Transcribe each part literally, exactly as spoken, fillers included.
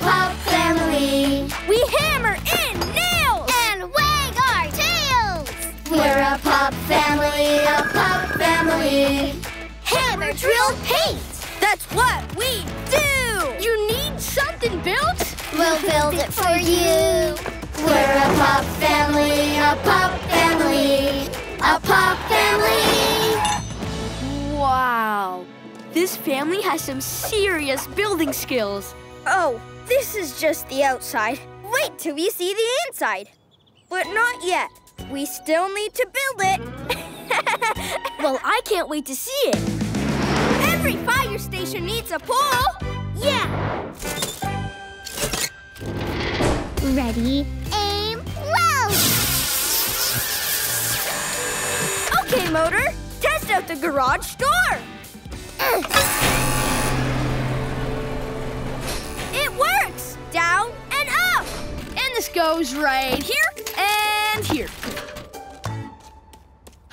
pup family. We hammer in nails and wag our tails. We're a pup family, a pup family. Hammer, drill, paint. That's what we do. You need something built? We'll build it for you. We're a pup family, a pup family, a pup family. Wow. This family has some serious building skills. Oh, this is just the outside. Wait till we see the inside. But not yet. We still need to build it. Well, I can't wait to see it. Every fire station needs a pool. Yeah. Ready, aim, load. Okay, Motor. Test out the garage door. It works! Down and up! And this goes right here and here.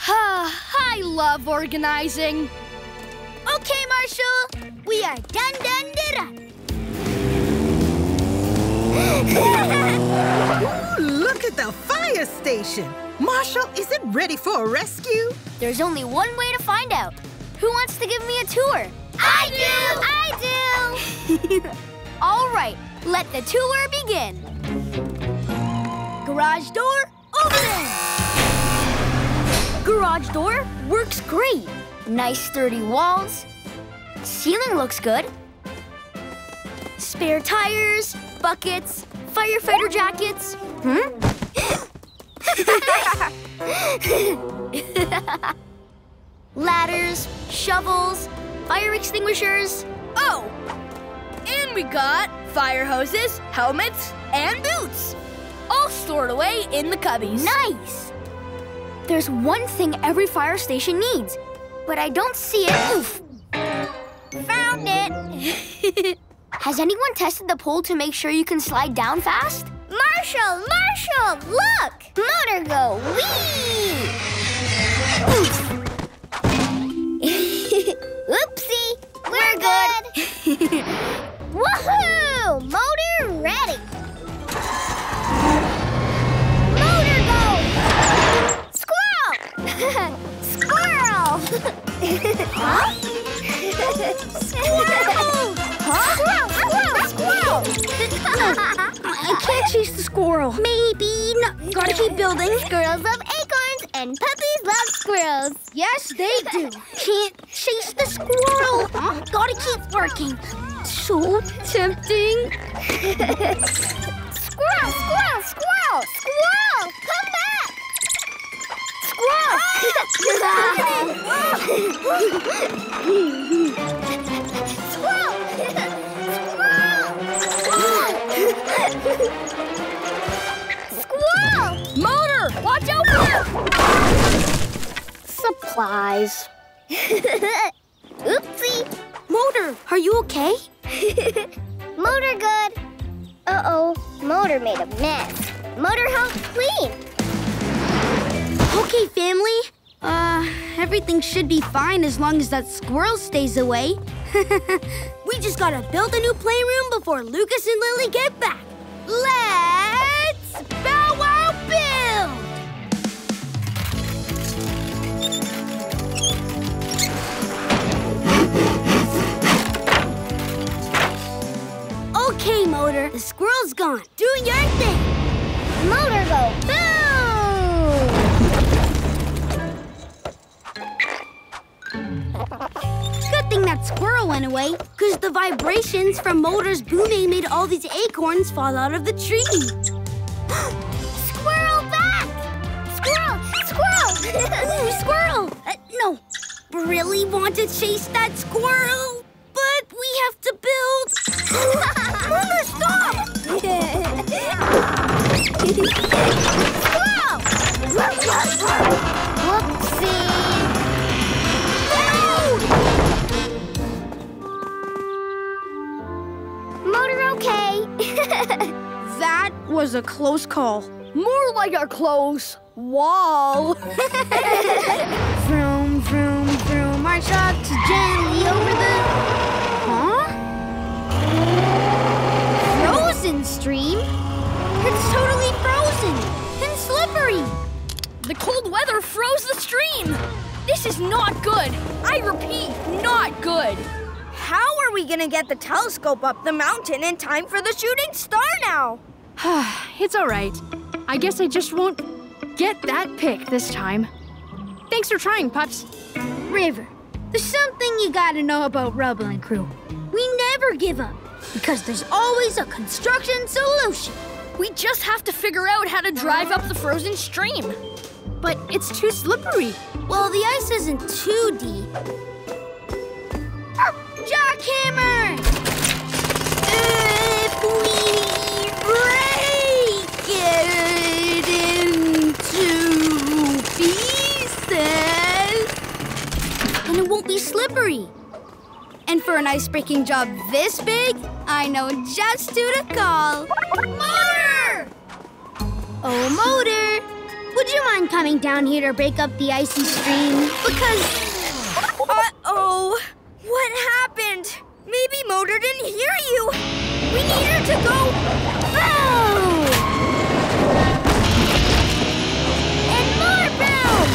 I love organizing. Okay, Marshall. We are done, done, done. Ooh, look at the fire station. Marshall, is it ready for a rescue? There's only one way to find out. Who wants to give me a tour? I do! I do! All right, let the tour begin. Garage door, open! Garage door works great. Nice sturdy walls. Ceiling looks good. Spare tires, buckets, firefighter jackets. Hmm? Ladders, shovels, fire extinguishers. Oh! And we got fire hoses, helmets, and boots. All stored away in the cubbies. Nice! There's one thing every fire station needs, but I don't see it. Oof! Found it! Has anyone tested the pole to make sure you can slide down fast? Marshall! Marshall! Look! Motor go whee! Oof! Oopsie! We're, We're good! good. Woohoo! Motor ready! Motor go! Squirrel! Squirrel! Huh? Squirrel! Huh? Squirrel! Squirrel! I can't chase the squirrel. Maybe not. Gotta keep building. Squirrels love acorns and puppies love squirrels. Yes, they do. Can't chase the squirrel. Huh? Gotta keep working. So tempting. Squirrel, squirrel, squirrel, squirrel, come back. Squirrel. Squirrel. Squirrel. Squirrel. Motor, watch out for supplies. Oopsie! Motor, are you okay? Motor good. Uh-oh, Motor made a mess. Motor help clean. Okay, family. Uh, everything should be fine as long as that squirrel stays away. We just gotta build a new playroom before Lucas and Lily get back. Let's bow wow build! Okay, Motor, the squirrel's gone. Do your thing. Motor go boom! Good thing that squirrel went away, because the vibrations from Motor's booming made all these acorns fall out of the tree. Squirrel back! Squirrel! Squirrel! Ooh, squirrel! Uh, no, really want to chase that squirrel? But we have to build. Mother, stop! Squirrel! Whoopsie! Motor okay. That was a close call. More like a close wall. Vroom, vroom, vroom. Our trucks gently over the... Huh? No! This is not good. I repeat, not good. How are we gonna get the telescope up the mountain in time for the shooting star now? It's all right. I guess I just won't get that pick this time. Thanks for trying, Pups. River, there's something you gotta know about Rubble and Crew. We never give up, because there's always a construction solution. We just have to figure out how to drive up the frozen stream. But it's too slippery. Well, the ice isn't too deep. Jackhammer! If we break it into pieces, then it won't be slippery. And for an ice-breaking job this big, I know just who to call. Motor! Oh, Motor, would you mind coming down here to break up the icy stream? Because... Uh-oh, what happened? Maybe Motor didn't hear you. We need her to go... Boom! And more boom!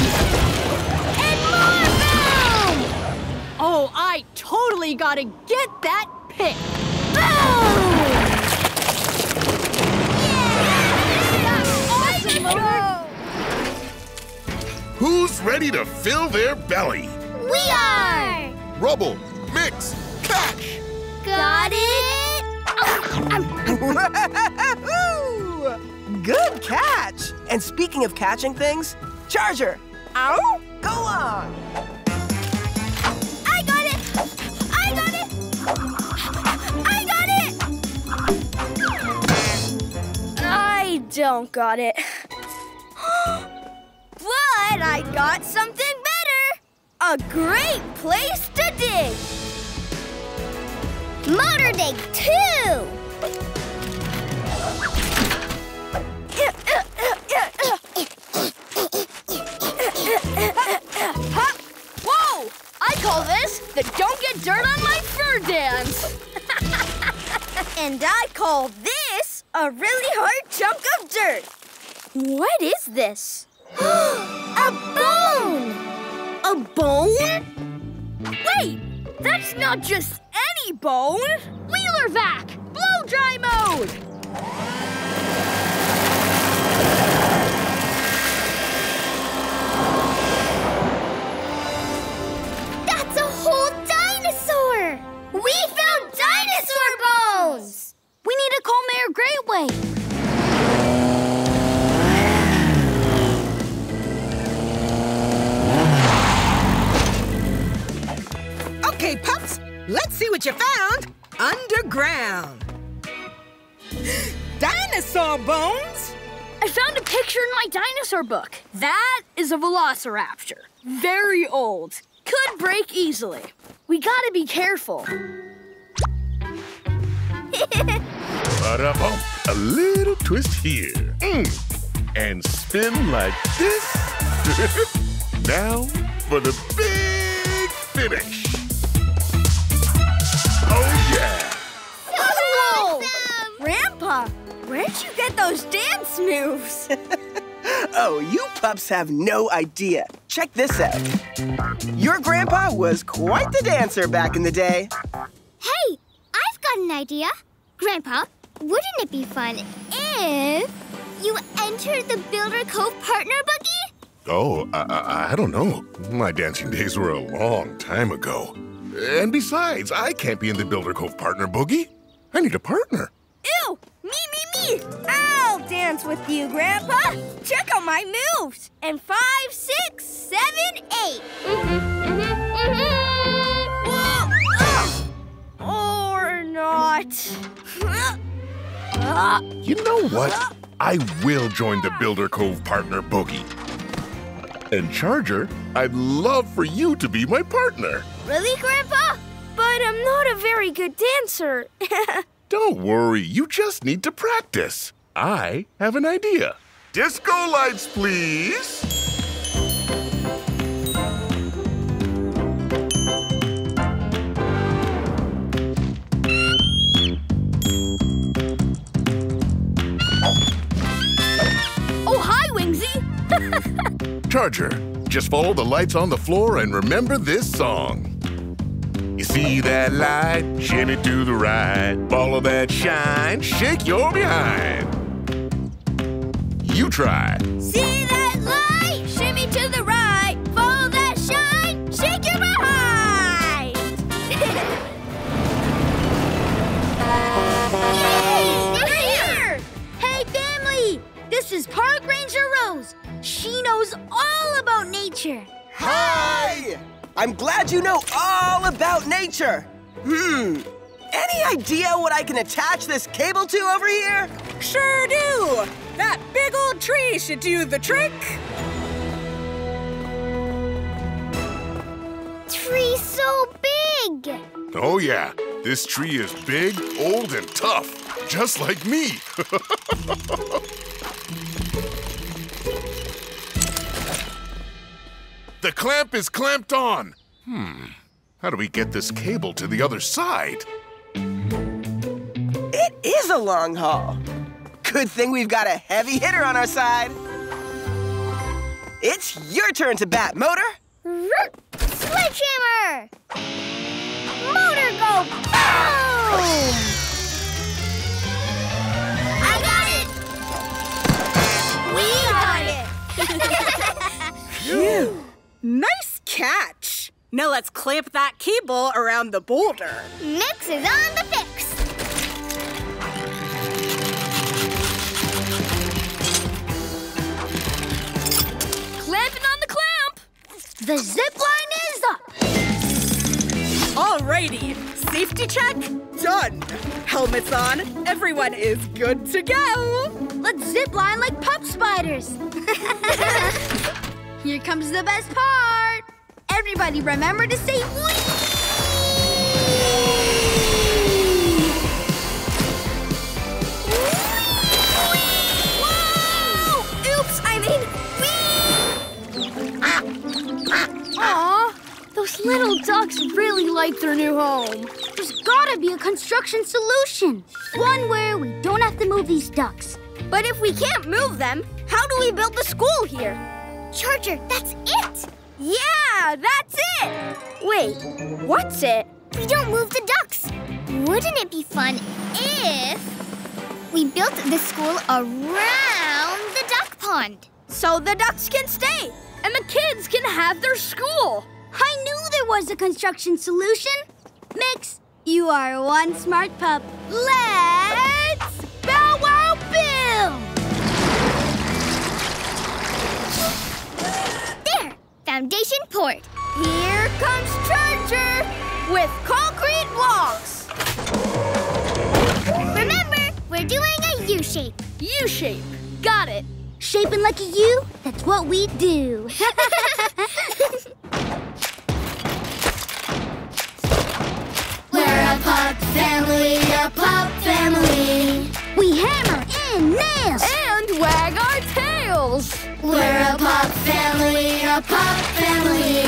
And more boom! Oh, I... totally gotta get that pick. Boom! Yeah! Awesome. Who's ready to fill their belly? We are! Rubble, mix, catch! Got it? Good catch! And speaking of catching things, Charger, ow, go on! I don't got it. But I got something better! A great place to dig! Motor dig too! Huh? Whoa! I call this the Don't Get Dirt on My Fur dance! And I call this a really hard chunk of dirt. What is this? A bone! A bone? Wait, that's not just any bone. Wheeler vac, blow dry mode. That's a whole dinosaur. We found dinosaur bones. We need to call Mayor Greatway. Okay, Pups, let's see what you found underground. Dinosaur bones? I found a picture in my dinosaur book. That is a velociraptor. Very old. Could break easily. We gotta be careful. Ba-da-bump. A little twist here. Mm. And spin like this. Now for the big finish. Oh, yeah. Oh, awesome. Grandpa, where'd you get those dance moves? Oh, you pups have no idea. Check this out. Your grandpa was quite the dancer back in the day. Hey, I've got an idea. Grandpa, wouldn't it be fun if you entered the Builder Cove partner buggy? Oh, I, I, I don't know. My dancing days were a long time ago. And besides, I can't be in the Builder Cove partner boogie. I need a partner. Ew! Me, me, me! I'll dance with you, Grandpa. Check out my moves. And five, six, seven, eight. Mm-hmm, mm-hmm, mm-hmm. Whoa! Oh! Or not. You know what? I will join the Builder Cove partner boogie. And Charger, I'd love for you to be my partner. Really, Grandpa? But I'm not a very good dancer. Don't worry, you just need to practice. I have an idea. Disco lights, please. Charger, Just follow the lights on the floor and remember this song. You see that light? Shimmy to the right. Follow that shine. Shake your behind. You try. See that light? Shimmy to the right. Follow that shine. Shake your behind. Yay! We're here! Hey, family! This is Park Ranger Rose. She knows all about nature. Hi! I'm glad you know all about nature. Hmm. Any idea what I can attach this cable to over here? Sure do. That big old tree should do the trick. Tree so big. Oh, yeah. This tree is big, old, and tough, just like me. The clamp is clamped on. Hmm. How do we get this cable to the other side? It is a long haul. Good thing we've got a heavy hitter on our side. It's your turn to bat, Motor. Sledgehammer! Motor, go boom! I got it! We got it! Phew! Nice catch! Now let's clamp that cable around the boulder. Mix is on the fix! Clamping on the clamp! The zip line is up! Alrighty, safety check done. Helmets on, everyone is good to go. Let's zip line like pup spiders. Here comes the best part. Everybody remember to say whee! Whee! Whoa! Oops, I mean whee! Aw, those little ducks really like their new home. There's gotta be a construction solution. One where we don't have to move these ducks. But if we can't move them, how do we build the school here? Charger, that's it! Yeah, that's it! Wait, what's it? We don't move the ducks. Wouldn't it be fun if we built the school around the duck pond? So the ducks can stay and the kids can have their school. I knew there was a construction solution. Mix, you are one smart pup. Let's bow wow build! Foundation poured. Here comes Charger with concrete walls. Remember, we're doing a U-shape. U-shape. Got it. Shaping like a U, that's what we do. We're a pup family, a pup family. We hammer and nail. And wag our tails. We're a pup family, a pup family,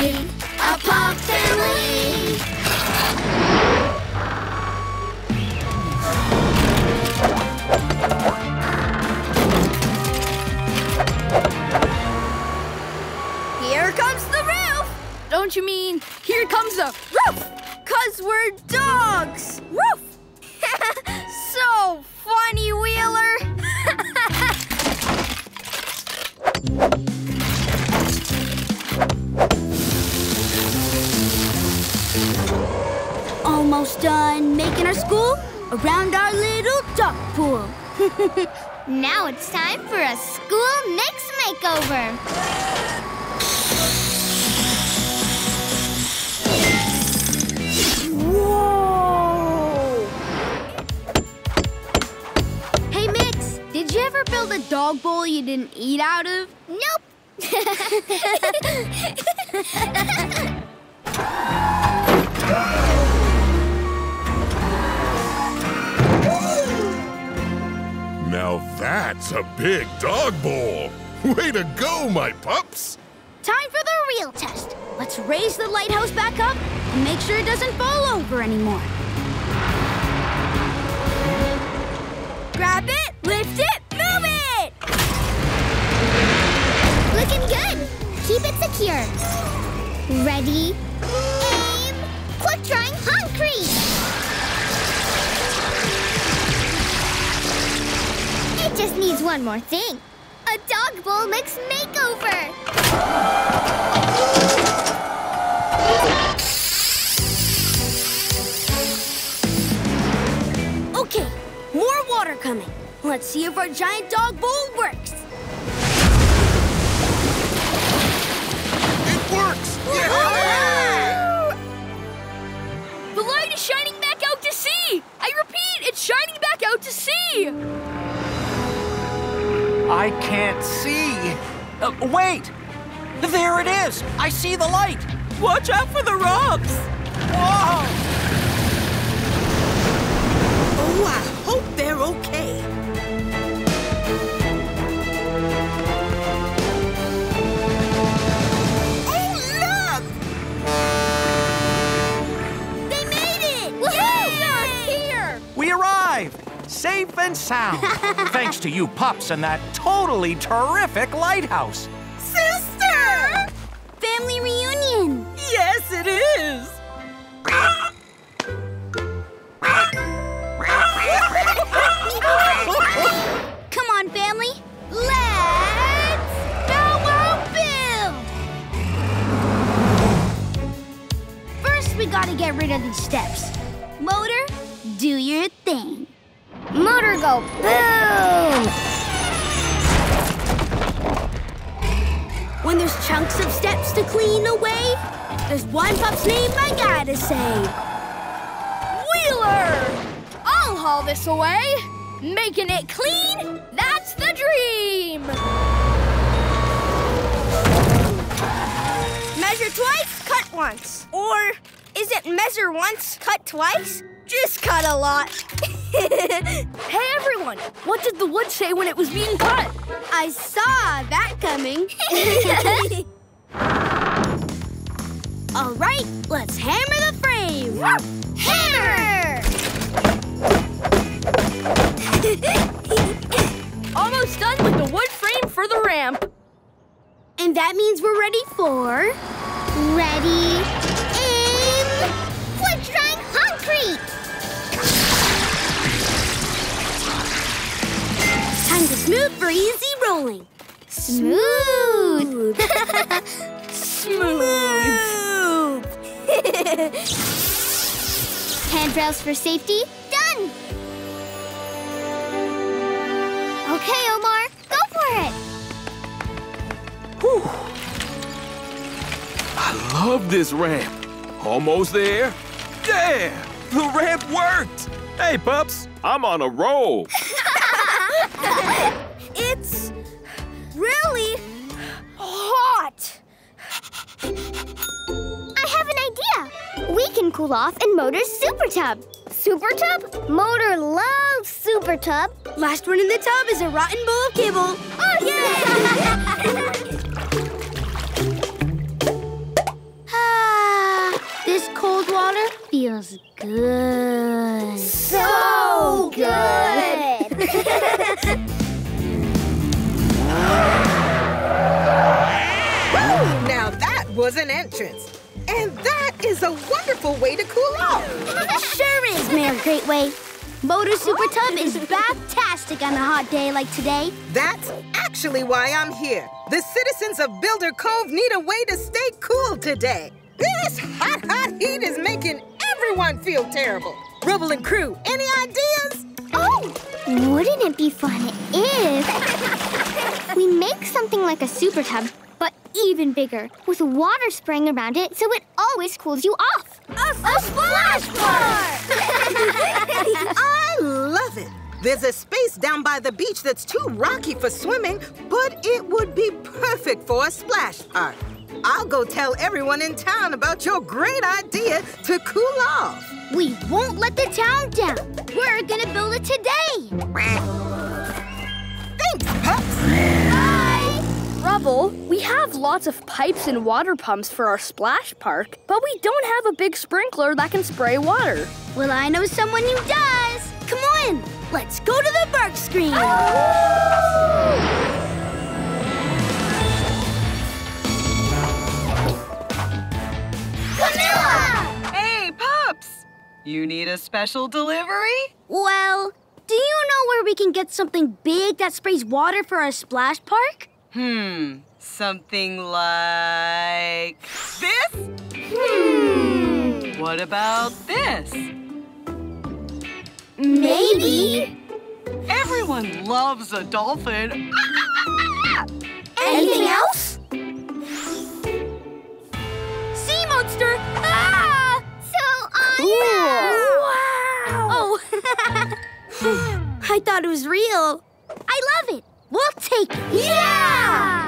a pup family. Here comes the roof! Don't you mean, here comes the roof? 'Cause we're dogs! Roof! So funny, Wheeler! Almost done making our school around our little duck pool. Now it's time for a school mix makeover. Whoa! Hey, Mix, did you ever build a dog bowl you didn't eat out of? Nope. Now that's a big dog bowl. Way to go, my pups. Time for the real test. Let's raise the lighthouse back up and make sure it doesn't fall over anymore. Grab it, lift it, move it! Looking good. Keep it secure. just needs one more thing. A dog bowl mix makeover! Okay, more water coming. Let's see if our giant dog bowl works. It works! Yeah! The light is shining back out to sea! I repeat, it's shining back out to sea! I can't see. Uh, wait! There it is! I see the light! Watch out for the rocks! Whoa! Oh, I hope they're okay. Oh, look! They made it! Woohoo! Yay! Here! We arrived! Safe and sound, thanks to you pups and that totally terrific lighthouse. Sister! Family reunion. Yes, it is. Come on, family. Let's go build. First, we gotta get rid of these steps. Motor, do your thing. Motor go boom! When there's chunks of steps to clean away, there's one pup's name I gotta say. Wheeler! I'll haul this away. Making it clean, that's the dream! Measure twice, cut once. Or is it measure once, cut twice? Just cut a lot. Hey, everyone! What did the wood say when it was being cut? I saw that coming. All right, let's hammer the frame. Hammer! Almost done with the wood frame for the ramp. And that means we're ready for... Ready, aim, wood drying concrete! Time to smooth for easy rolling. Smooth. Smooth. Smooth. Handrails for safety, done. Okay, Omar, go for it. Whew. I love this ramp. Almost there. Yeah, the ramp worked. Hey, pups, I'm on a roll. It's really hot. I have an idea. We can cool off in Motor's super tub. Super tub? Motor loves super tub. Last one in the tub is a rotten bowl of kibble. Oh, yeah! Ah, this cold water feels good. So good! Woo! Now that was an entrance. And that is a wonderful way to cool off. Sure is, Mayor Greatway. Motor Super Tub is backtastic on a hot day like today. That's actually why I'm here. The citizens of Builder Cove need a way to stay cool today. This hot, hot heat is making everyone feel terrible. Rubble and Crew, any ideas? Oh! Wouldn't it be fun if we make something like a super tub, but even bigger, with water spraying around it so it always cools you off? A, a splash park! I love it. There's a space down by the beach that's too rocky for swimming, but it would be perfect for a splash park. I'll go tell everyone in town about your great idea to cool off. We won't let the town down. We're gonna build it today. Thanks, pups. Bye. Rubble, we have lots of pipes and water pumps for our splash park, but we don't have a big sprinkler that can spray water. Well, I know someone who does. Come on, let's go to the bark screen. Oh! Camilla! Hey, pups! You need a special delivery? Well, Do you know where we can get something big that sprays water for our splash park? Hmm, something like this? Hmm. What about this? Maybe. Everyone loves a dolphin. Anything else? Sea monster! Ah! So awesome! Wow! Oh, I thought it was real. I love it. We'll take it. Yeah!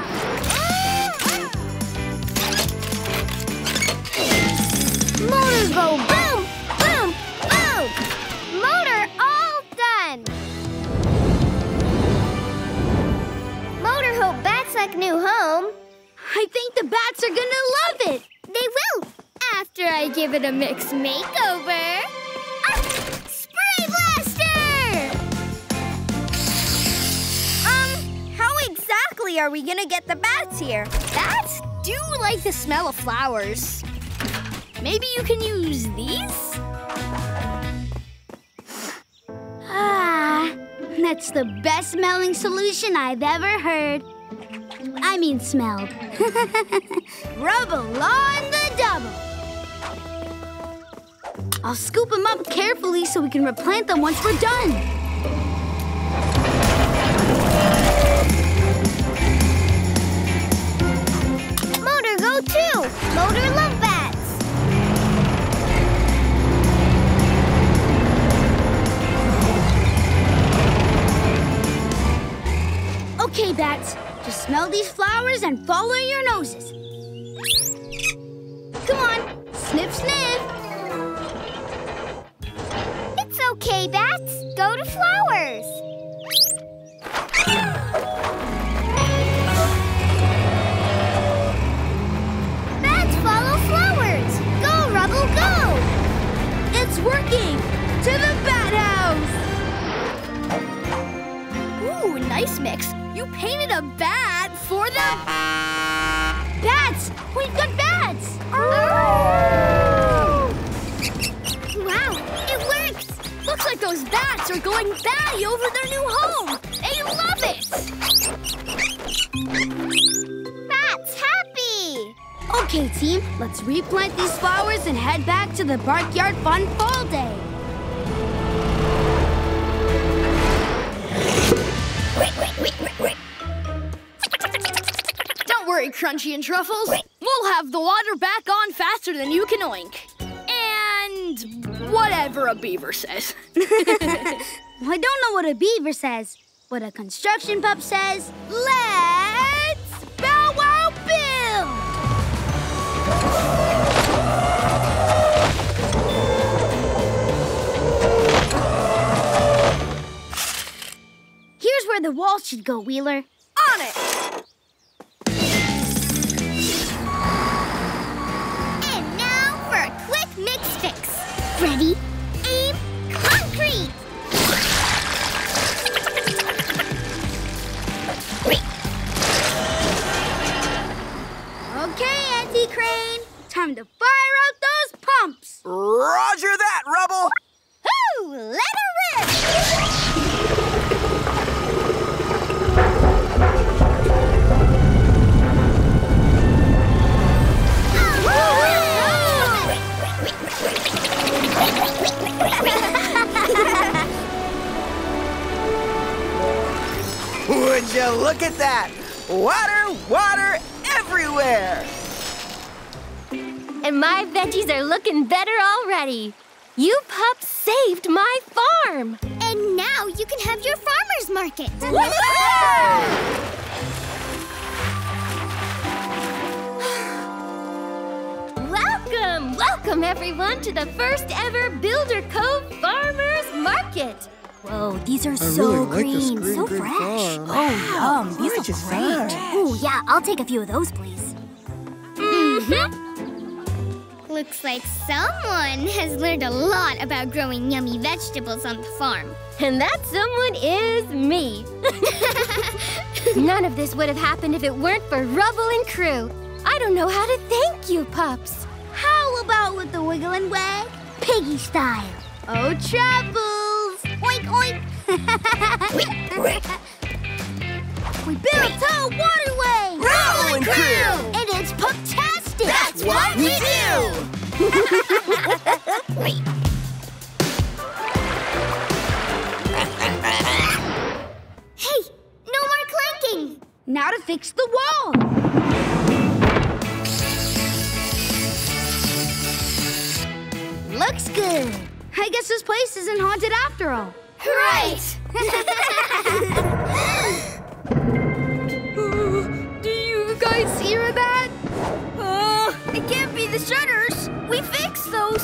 Motors go boom, boom, boom. Motor all done. Motor hope bats like new home. I think the bats are gonna love it. They will. After I give it a mix makeover. Ah! Spray blaster! Um, how exactly are we gonna get the bats here? Bats do like the smell of flowers. Maybe you can use these? Ah, that's the best smelling solution I've ever heard. I mean smelled. Rubble on the double. I'll scoop them up carefully so we can replant them once we're done. Motor, go too. Motor, love bats. Okay, bats. Just smell these flowers and follow your noses. Come on, sniff, sniff. It's okay, bats. Go to flowers. Bats follow flowers. Go, Rubble, go. It's working. To the bat house. Ooh, nice mix. You painted a bat for the... Bats! We've got bats! Oh! Wow, it works! Looks like those bats are going batty over their new home! They love it! Bats happy! Okay, team, let's replant these flowers and head back to the Backyard Fun Fall Day. Don't worry, Crunchy and Truffles. We'll have the water back on faster than you can oink. And whatever a beaver says. Well, I don't know what a beaver says, but a construction pup says, let's bow wow build! Here's where the wall should go, Wheeler. On it! And now for a quick mix fix. Ready, aim, concrete! Okay, Auntie Crane. Time to fire out those pumps. Roger that, Rubble! Woo! Let her rip! Would you look at that? Water, water everywhere! And my veggies are looking better already. You pups saved my farm. And now you can have your farmer's market. Welcome, welcome everyone to the first ever Builder Cove Farmer's Market. Whoa, these are I so really green, like green, so green fresh. Farm. Oh, yum, wow, these are great. Oh, yeah, I'll take a few of those, please. Mm-hmm. Looks like someone has learned a lot about growing yummy vegetables on the farm. And that someone is me. None of this would have happened if it weren't for Rubble and Crew. I don't know how to thank you, pups. How about with the wiggle and wag, piggy style? Oh, Troubles, Oink, oink. We built a waterway! Rubble and Crew! And it's pucktastic! That's what we do! Hey, no more clanking! Now to fix the wall! Looks good. I guess this place isn't haunted after all. Right! Hear that? Uh, it can't be the shutters. We fixed those.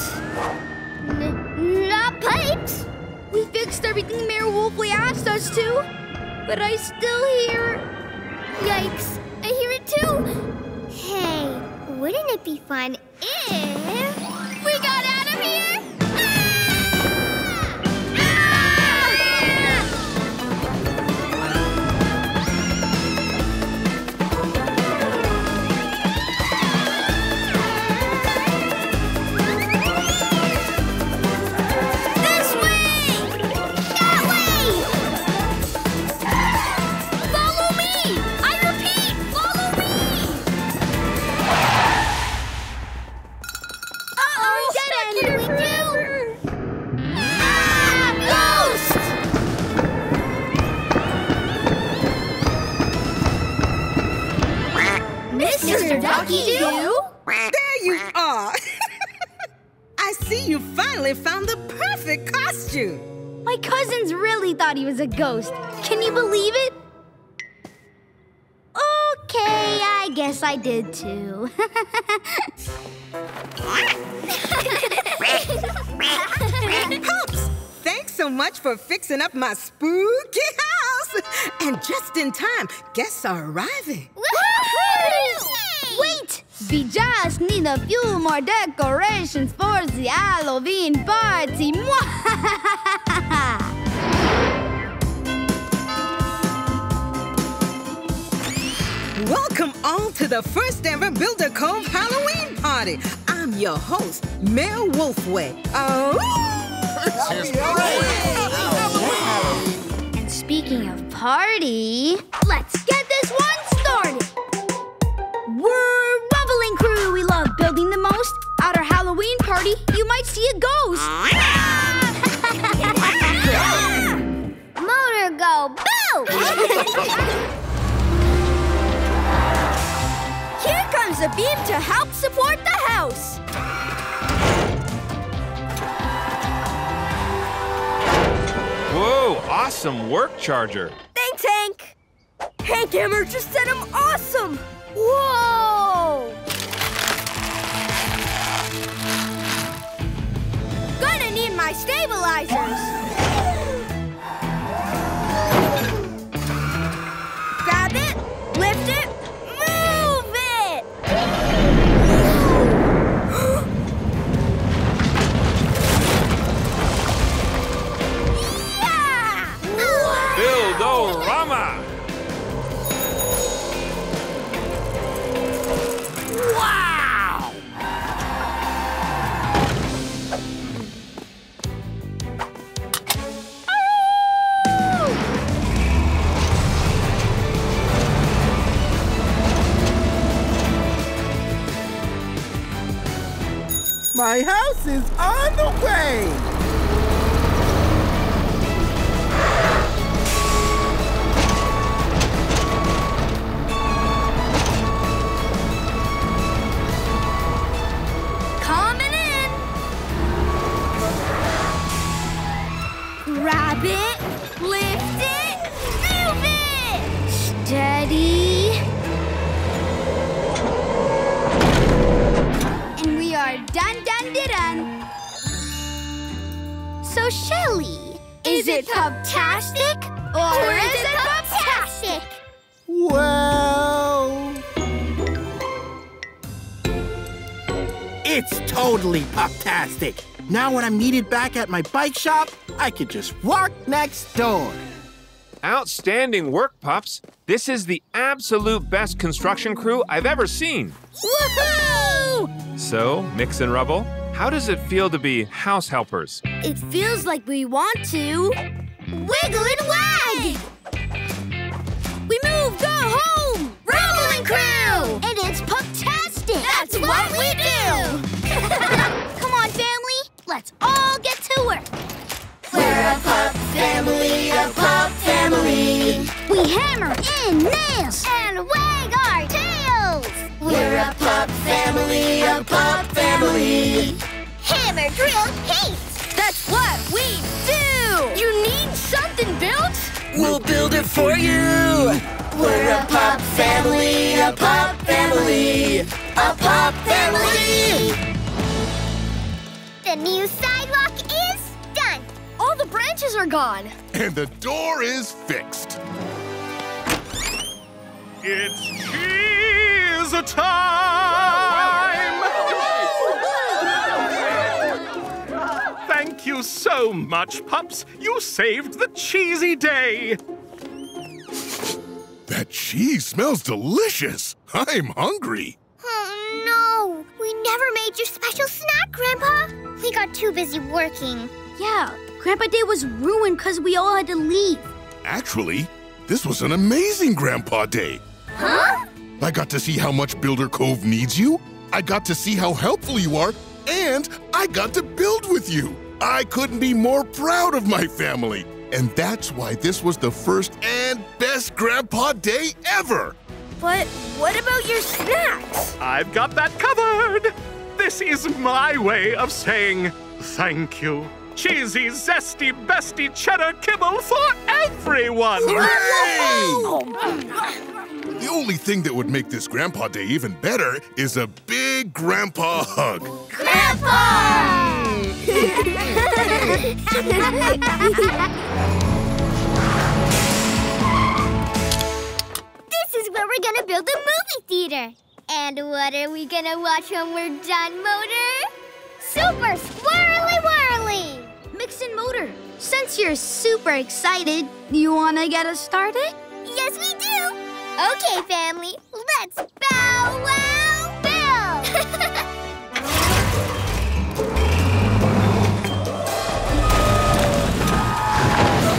N not pipes. We fixed everything Mayor Wolfway asked us to, but I still hear... Yikes, I hear it too. Hey, wouldn't it be fun if... We got out of here? You? There you are! I see you finally found the perfect costume! My cousins really thought he was a ghost. Can you believe it? Okay, I guess I did too. Pops, thanks so much for fixing up my spooky house! And just in time, guests are arriving. Woo-hoo! Wait! We just need a few more decorations for the Halloween party! Welcome all to the first ever Builder Cove Halloween party! I'm your host, Mayor Wolfway. Oh! It's his party! And speaking of party, let's get this one started! We're Rumbling Crew. We love building the most. At our Halloween party, you might see a ghost. Motor, go boo! Here comes a beam to help support the house. Whoa, awesome work, Charger. Thanks, Hank. Hank Hammer just said I'm awesome. Whoa! Gonna need my stabilizers. Grab it, lift it, move it! Yeah! Build-o-rama! Wow! My house is on the way! Grab it, lift it, move it! Steady. And we are done, done, done. So, Shelly, is, is it pucktastic or is it pucktastic? Well... It's totally pucktastic. Now when I'm needed back at my bike shop, I could just walk next door. Outstanding work, Pups. This is the absolute best construction crew I've ever seen. Woohoo! So, Mix and Rubble, How does it feel to be house helpers? It feels like we want to wiggle and wag! We move, go home! Rubble and Crew! And it's pucktastic! That's, That's what, what we, we do! Come on, family! Let's all get to work! We're a pup family, a pup family! We hammer in nails and wag our tails! We're a pup family, a pup family! Hammer, drill, paint! That's what we do! You need something built? We'll build it for you! We're a pup family, a pup family, a pup family! The new sidewalk is done! All the branches are gone! And the door is fixed! It's cheese time! Thank you so much, pups. You saved the cheesy day. That cheese smells delicious. I'm hungry. Oh, no. We never made your special snack, Grandpa. We got too busy working. Yeah, Grandpa Day was ruined because we all had to leave. Actually, this was an amazing Grandpa Day. Huh? I got to see how much Builder Cove needs you. I got to see how helpful you are. And I got to build with you. I couldn't be more proud of my family. And that's why this was the first and best Grandpa Day ever. But what about your snacks? I've got that covered. This is my way of saying thank you. Cheesy, zesty, besty cheddar kibble for everyone. Hooray! The only thing that would make this Grandpa Day even better is a big Grandpa hug. Grandpa! This is where we're gonna build a movie theater. And what are we gonna watch when we're done, Motor? Super Squirrely Whirly! Mix and Motor, since you're super excited, you wanna get us started? Yes, we do! Okay, family, let's bow wow bow!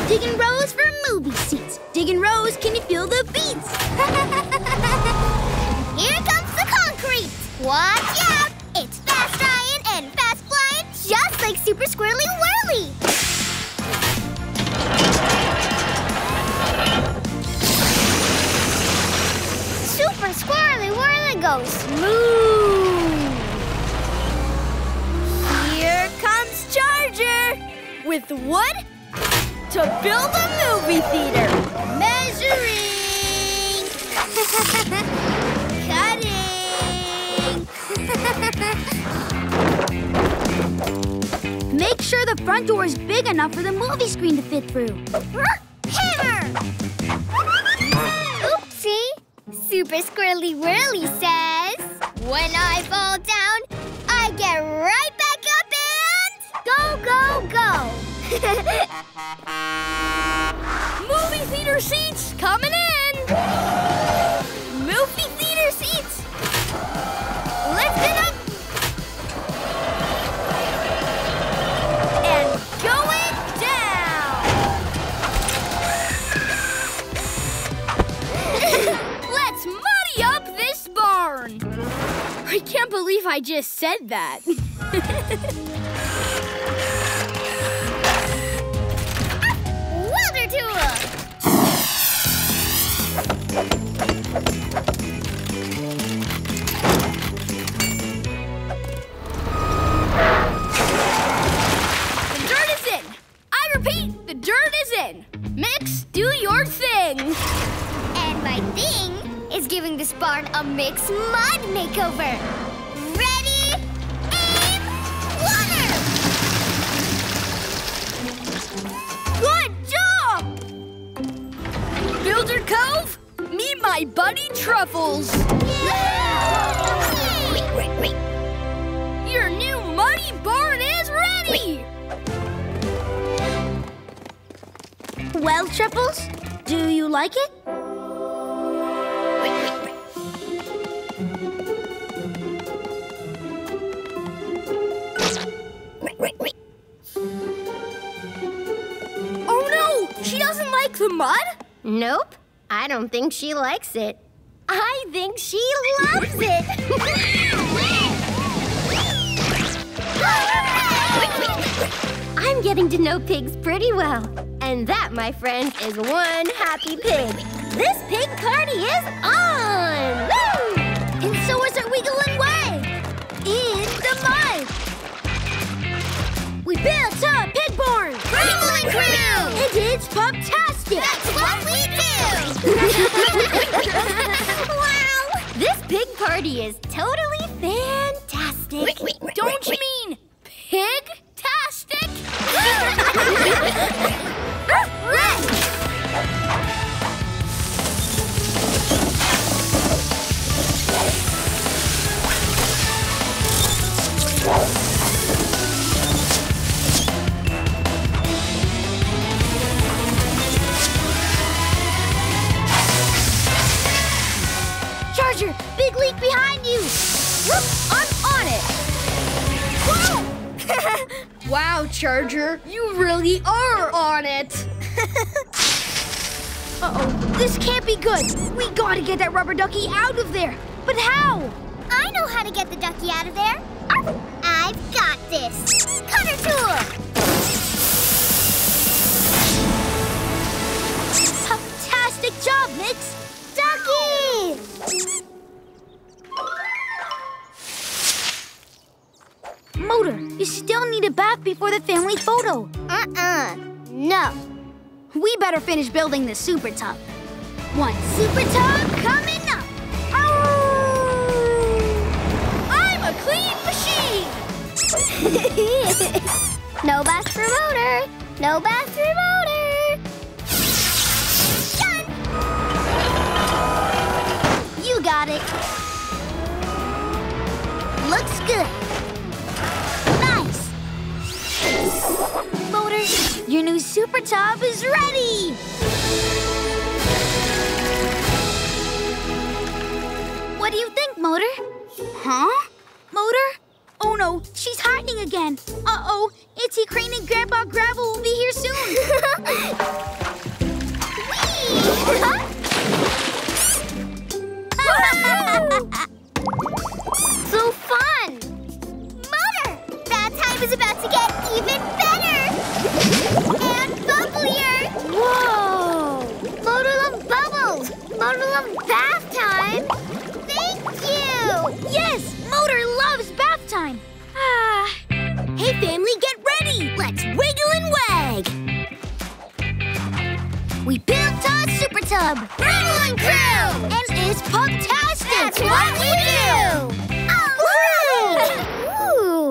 Digging rows for movie seats. Digging rows, can you feel the beats? Here comes the concrete. Watch out! It's fast iron and fast flying, just like Super Squirrely Whirly. Super Squirrely Whirly goes smooth. Here comes Charger with wood. To build a movie theater. Measuring. Cutting. Make sure the front door is big enough for the movie screen to fit through. Hammer! Oopsie. Super Squirrely Whirly says, when I fall down, I get right back up and go, go, go. Movie theater seats coming in! Movie theater seats! Lifting up! And going down! Let's muddy up this barn! I can't believe I just said that. Mix, do your thing! And my thing is giving this barn a Mix mud makeover! Ready, aim, water! Good job! Builder Cove, meet my buddy Truffles! Yeah! Wait, wait, wait! Your new muddy barn is ready! Well, Truffles, do you like it? Wait, wait, wait. She doesn't like the mud? Nope. I don't think she likes it. I think she loves it! I'm getting to know pigs pretty well. And that, my friend, is one happy pig. This pig party is on! Woo! And so is our wiggling way in the mud. We built a pig barn! Grambling Crew! And it's pop-tastic! That's what we do! Wow! This pig party is totally fantastic! Don't you mean pig-tastic? Right! Charger, big leak behind you! Whoop, I'm on it! Whoa! Wow, Charger, you really are on it! Uh-oh, this can't be good! We gotta get that rubber ducky out of there! But how? I know how to get the ducky out of there! I've got this! Cutter tool! Fantastic job, Mix! Ducky! Motor, you still need a bath before the family photo. Uh-uh. No. We better finish building this super tub. One super tub coming up! Oh! I'm a clean machine! No bath for Motor! No bath for Motor! Done! You got it. Looks good. Nice! Motor, your new super tub is ready! What do you think, Motor? Huh? Motor? Oh no, she's hiding again. Uh-oh, Auntie Crane and Grandpa Gravel will be here soon. So fun! Motor! Bath time is about to get even better! And bubblier! Whoa! Motor loves bubbles! Motor loves bath time! Yes! Motor loves bath time! Ah. Hey, family, get ready! Let's wiggle and wag! We built a super tub! Rubble and Crew! And it's pop-tastic! That's what we do! Oh,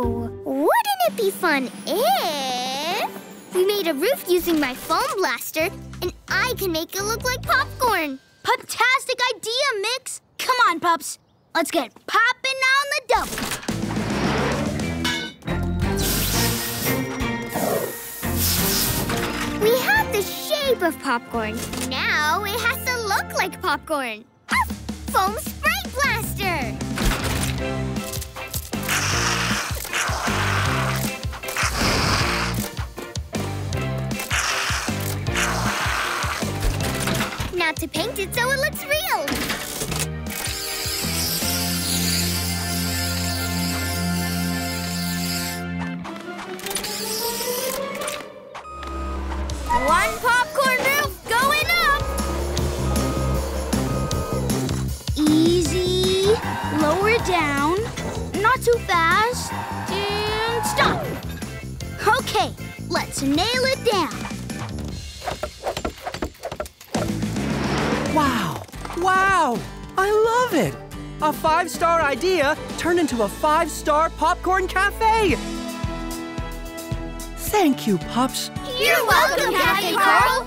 woo! Ooh! Wouldn't it be fun if... we made a roof using my foam blaster, and I can make it look like popcorn! Pop-tastic idea, Mix! Come on, Pops! Let's get poppin' on the double. We have the shape of popcorn. Now it has to look like popcorn. Oh, foam spray blaster. Now to paint it so it looks real. One popcorn roof going up! Easy, lower down, not too fast, and stop! Okay, let's nail it down. Wow, wow, I love it! A five-star idea turned into a five-star popcorn cafe! Thank you, Pops. You're welcome, Cafe Carl.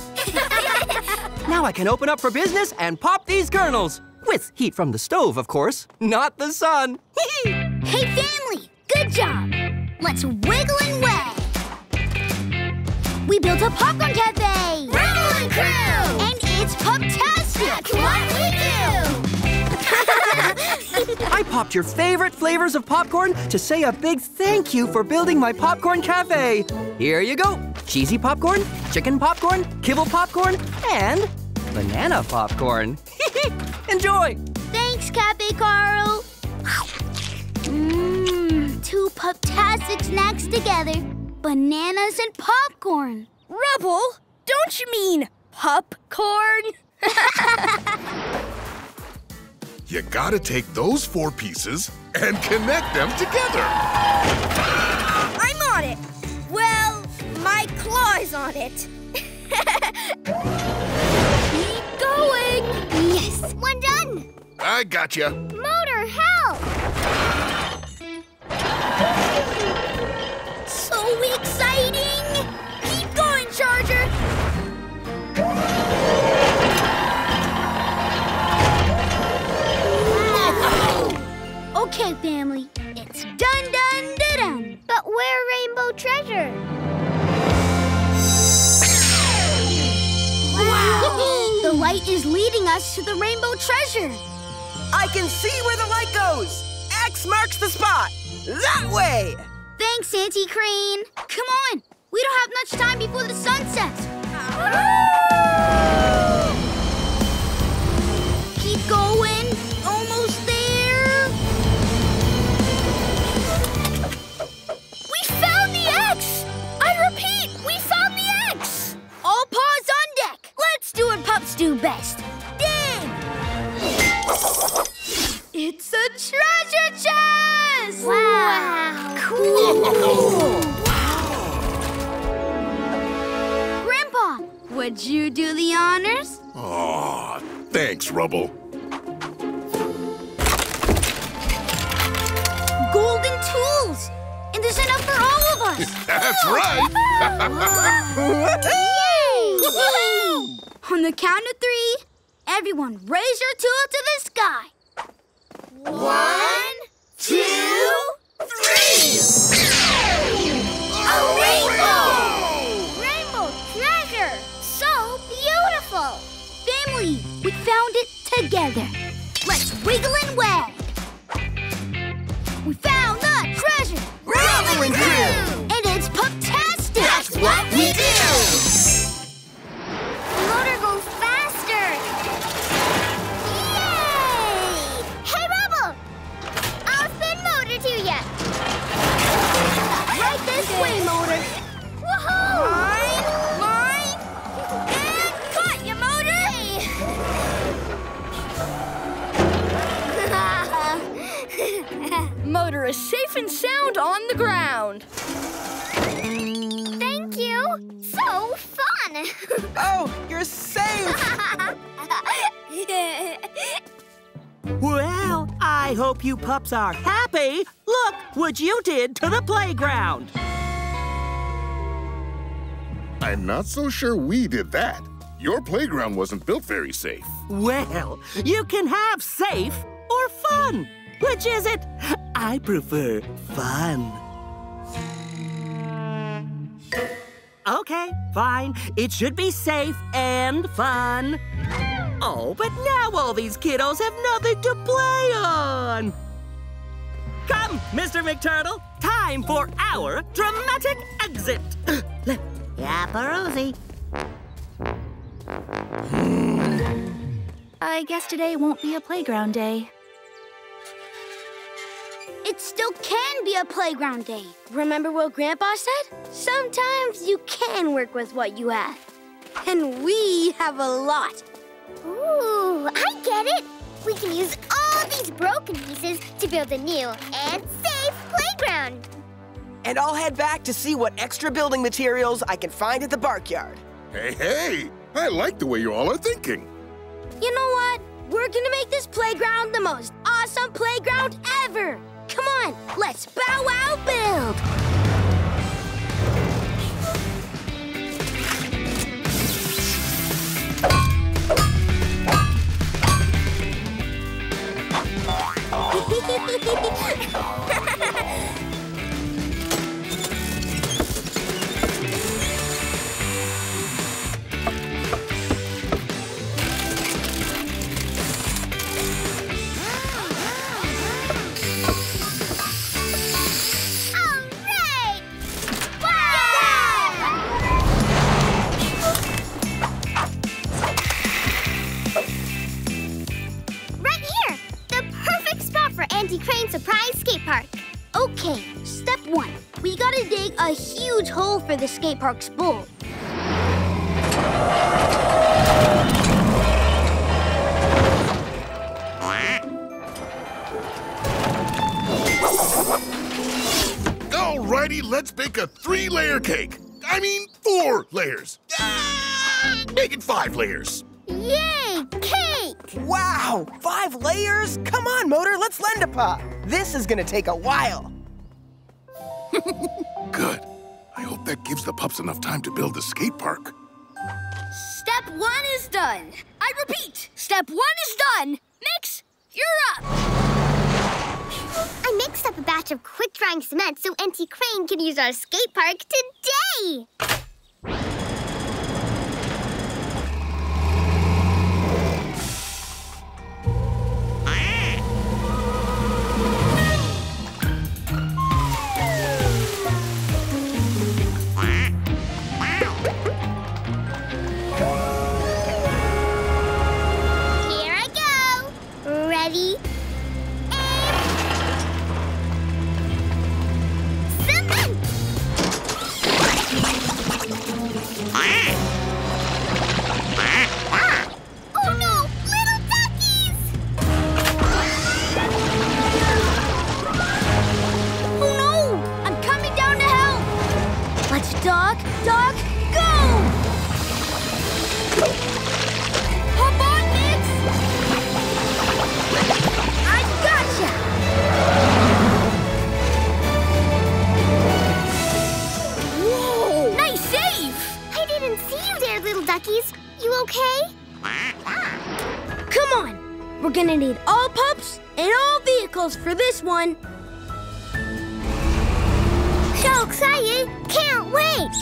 Now I can open up for business and pop these kernels. With heat from the stove, of course, not the sun. Hey, family, good job. Let's wiggle and wag. We built a popcorn cafe. Rubble and Crew. And it's pop-tastic. That's what we do. I popped your favorite flavors of popcorn to say a big thank you for building my popcorn cafe. Here you go. Cheesy popcorn, chicken popcorn, kibble popcorn, and banana popcorn. Enjoy. Thanks, Cafe Carl. Mmm, two puptastic snacks together. Bananas and popcorn. Rubble, don't you mean popcorn? You gotta take those four pieces and connect them together. I'm on it. Well, my claw's on it. Keep going. Yes, one done. I gotcha. Motor, help. So exciting. Keep going, Charger. Okay, family, it's done, done, done, done. But where Rainbow Treasure? Wow! The light is leading us to the Rainbow Treasure. I can see where the light goes. X marks the spot. That way. Thanks, Auntie Crane. Come on, we don't have much time before the sun sets. Keep going. Almost there. Repeat, we found the X! All paws on deck! Let's do what pups do best. Dig! It's a treasure chest! Wow! wow. Cool! Wow! Grandpa, would you do the honors? Aw, oh, thanks, Rubble. Golden tools! And there's enough for all of us. That's right. Yay! On the count of three, everyone raise your tool to the sky. One, two, three! A rainbow! Rainbow treasure! So beautiful! Family, we found it together. Let's wiggle and wag. We found the treasure! Rubble and Crew! And it's puptastic! That's what we do! Motor goes faster! Yay! Hey, Rubble! I'll spin Motor to ya! Right this way, Motor! Woohoo! Line, line, and caught ya, Motor! Hey. Motor is safe and sound on the ground. Thank you. So fun. Oh, you're safe. Well, I hope you pups are happy. Look what you did to the playground. I'm not so sure we did that. Your playground wasn't built very safe. Well, you can have safe or fun. Which is it? I prefer fun. Okay, fine. It should be safe and fun. Oh, but now all these kiddos have nothing to play on. Come, Mister McTurtle. Time for our dramatic exit. Yeah, Peruzzi. I guess today won't be a playground day. It still can be a playground day. Remember what Grandpa said? Sometimes you can work with what you have. And we have a lot. Ooh, I get it. We can use all these broken pieces to build a new and safe playground. And I'll head back to see what extra building materials I can find at the Barkyard. Hey, hey, I like the way you all are thinking. You know what? We're gonna make this playground the most awesome playground ever. Come on, let's bow wow build! hole for the skate park's bull. Alrighty, let's bake a three-layer cake. I mean, four layers. Ah! Make it five layers. Yay, cake! Wow, five layers? Come on, Motor, let's lend a paw. This is gonna take a while. Good. I hope that gives the pups enough time to build the skate park. Step one is done. I repeat, step one is done. Mix, you're up. I mixed up a batch of quick-drying cement so Auntie Crane can use our skate park today! Here I go! Ready? Duck, duck, go! Hop on, Mix! I gotcha! Whoa! Nice save! I didn't see you there, little duckies. You okay? Come on! We're gonna need all pups and all vehicles for this one. So excited! Can't wait!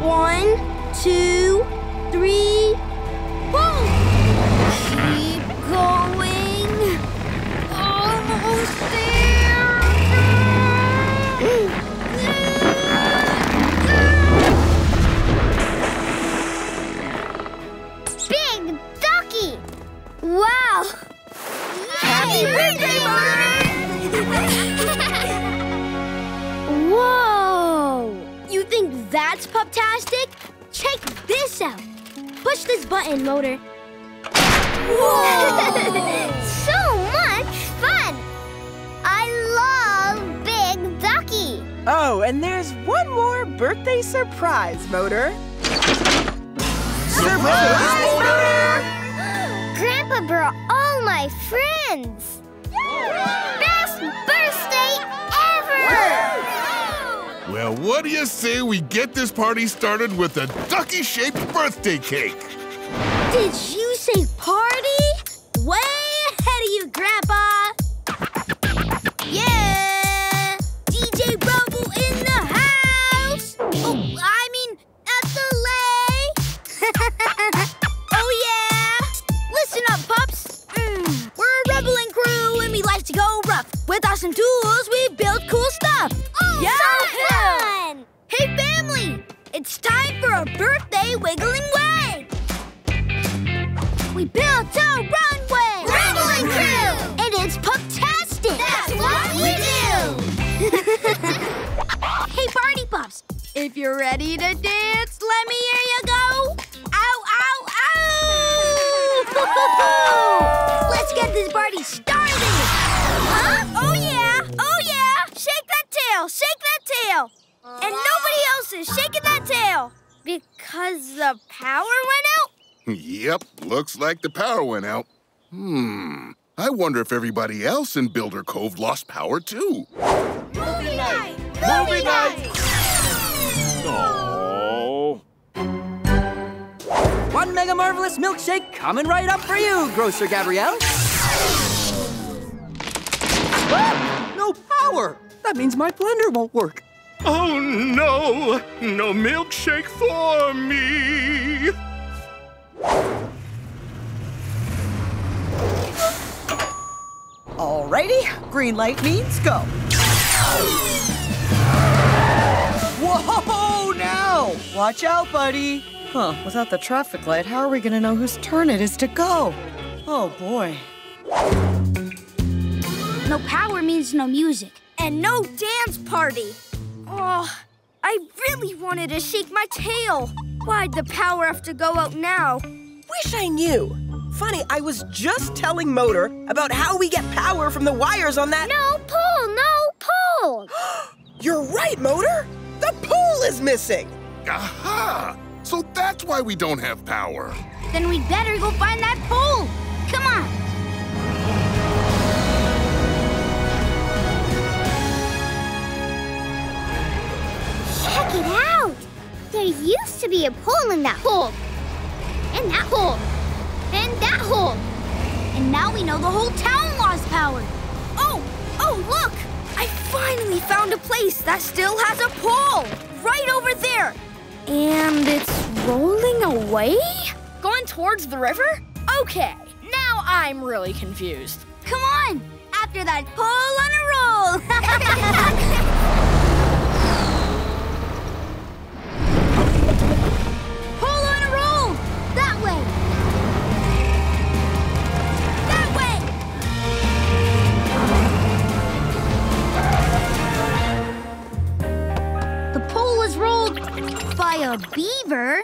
One, two, three, pull! Keep going! Almost there! Big ducky! Wow! Yay. Happy birthday, Mom! Whoa! You think that's pup-tastic? Check this out. Push this button, Motor. Whoa! So much fun! I love Big Ducky. Oh, and there's one more birthday surprise, Motor. Surprise, surprise Motor! Grandpa brought all my friends. Yeah. Best birthday ever! Wow. Well, what do you say we get this party started with a ducky-shaped birthday cake? Did you say party? Way ahead of you, Grandpa! Yeah! D J Rubble in the house! Oh, I mean, at the lay! Oh, yeah! Listen up, pups! Mm. We're a Rubble and Crew! We like to go rough. With awesome tools, we build cool stuff. Oh, yeah. So fun! Hey, family! It's time for a birthday wiggle and wag. We built a runway. Rumbling Crew! And it's pup-tastic. That's what we do. Hey, party pups! If you're ready to dance, let me hear you go. Ow! Ow! Ow! Let's get this party started. Huh? Oh, yeah! Oh, yeah! Shake that tail! Shake that tail! And nobody else is shaking that tail! Because the power went out? Yep, looks like the power went out. Hmm, I wonder if everybody else in Builder Cove lost power, too. Movie night! Movie night! Oh. One Mega Marvelous milkshake coming right up for you, Grocer Gabrielle. Ah, no power! That means my blender won't work. Oh, no! No milkshake for me! Alrighty, green light means go. Whoa, now! Watch out, buddy. Huh, without the traffic light, how are we gonna know whose turn it is to go? Oh, boy. No power means no music, And no dance party. Oh, I really wanted to shake my tail. Why'd the power have to go out now? Wish I knew. Funny, I was just telling Motor about how we get power from the wires on that... No pole, no pole! You're right, Motor! The pole is missing! Aha! So that's why we don't have power. Then we'd better go find that pole. Come on. Check it out. There used to be a pole in that hole. And that hole. And that hole. And now we know the whole town lost power. Oh, oh, look. I finally found a place that still has a pole. Right over there. And it's rolling away? Going towards the river? Okay, now I'm really confused. Come on, after that pole on a roll! Pole on a roll! That way! That way! The pole was rolled by a beaver?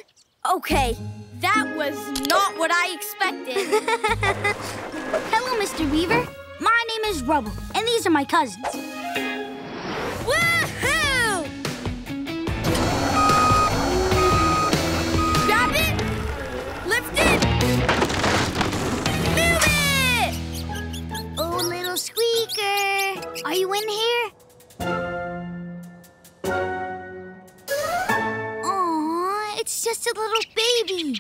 Okay, that was not what I expected. Hello, Mister Beaver. My name is Rubble, and these are my cousins. Woohoo! Grab it! Lift it! Move it! Oh, little squeaker. Are you in here? It's just a little baby.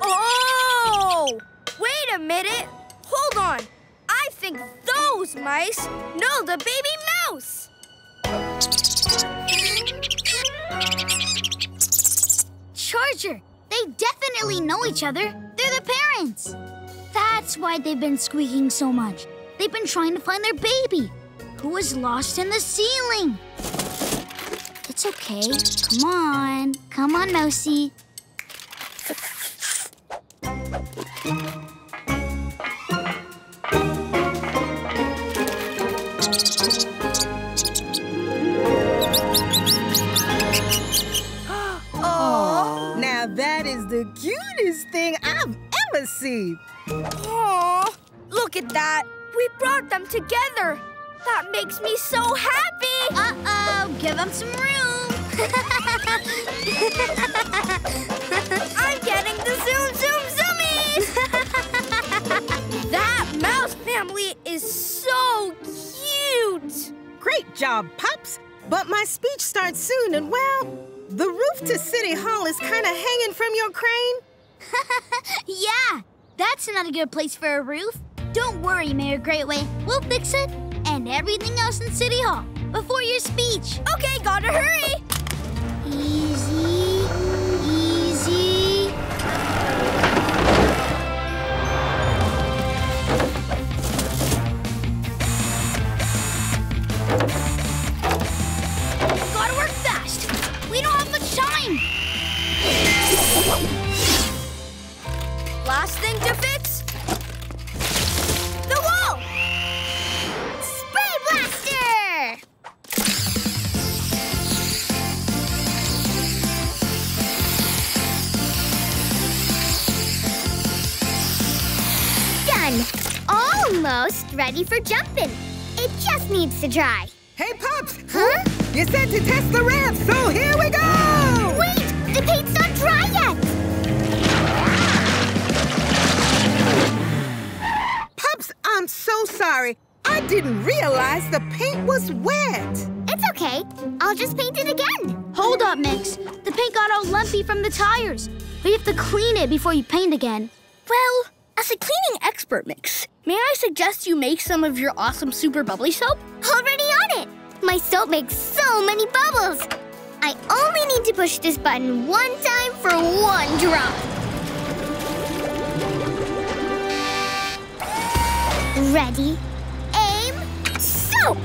Oh! Wait a minute. Hold on. I think those mice know the baby mouse. Charger, they definitely know each other. They're the parents. That's why they've been squeaking so much. They've been trying to find their baby, who was lost in the ceiling. It's okay. Come on. Come on, Mousy. Oh, now that is the cutest thing I've ever seen. Oh, look at that. We brought them together. That makes me so happy. Uh-oh, give them some room. I'm getting the zoom, zoom, zoomies. That mouse family is so cute. Great job, Pops. But my speech starts soon, and well, the roof to City Hall is kind of hanging from your crane. Yeah, that's not a good place for a roof. Don't worry, Mayor Greatway. We'll fix it. And everything else in City Hall before your speech. Okay, gotta hurry. Easy, easy. Gotta work fast. We don't have much time. Last thing to fix. The wall. Almost ready for jumping. It just needs to dry. Hey, Pops! Huh? You said to test the ramp, so here we go! Wait! The paint's not dry yet! Pops, I'm so sorry. I didn't realize the paint was wet. It's okay. I'll just paint it again. Hold up, Mix. The paint got all lumpy from the tires. We have to clean it before you paint again. Well, as a cleaning expert, Mix, may I suggest you make some of your awesome super bubbly soap? Already on it! My soap makes so many bubbles! I only need to push this button one time for one drop. Ready, aim, soap!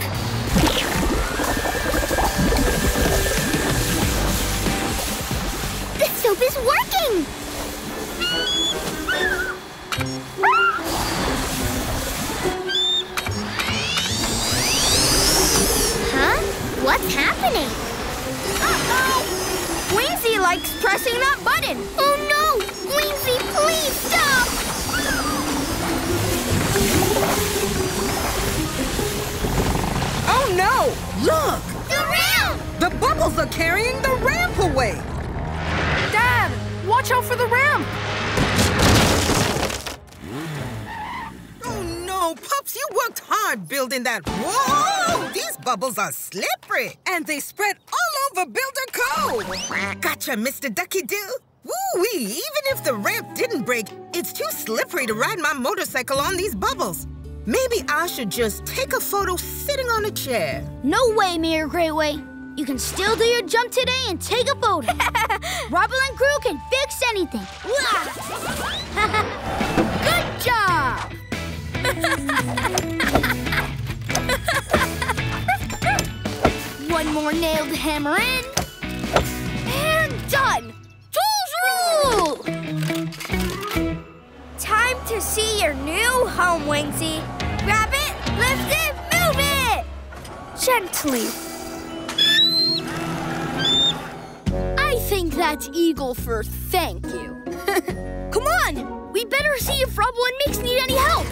The soap is working! What's happening? Uh-oh! Weensy likes pressing that button. Oh, no! Weensy, please stop! Oh, no! Look! The ramp! The bubbles are carrying the ramp away. Dad, watch out for the ramp. Pups, you worked hard building that. Whoa! These bubbles are slippery, and they spread all over Builder Cove. Gotcha, Mister Ducky-Doo. Woo-wee, even if the ramp didn't break, it's too slippery to ride my motorcycle on these bubbles. Maybe I should just take a photo sitting on a chair. No way, Mayor Greatway. You can still do your jump today and take a photo. Rubble and Crew can fix anything. Good job! One more nail to hammer in. And done! Tools rule! Time to see your new home, Wingsy. Grab it, lift it, move it! Gently. I think that's eagle for thank you. Come on! We better see if Rubble and Mix need any help.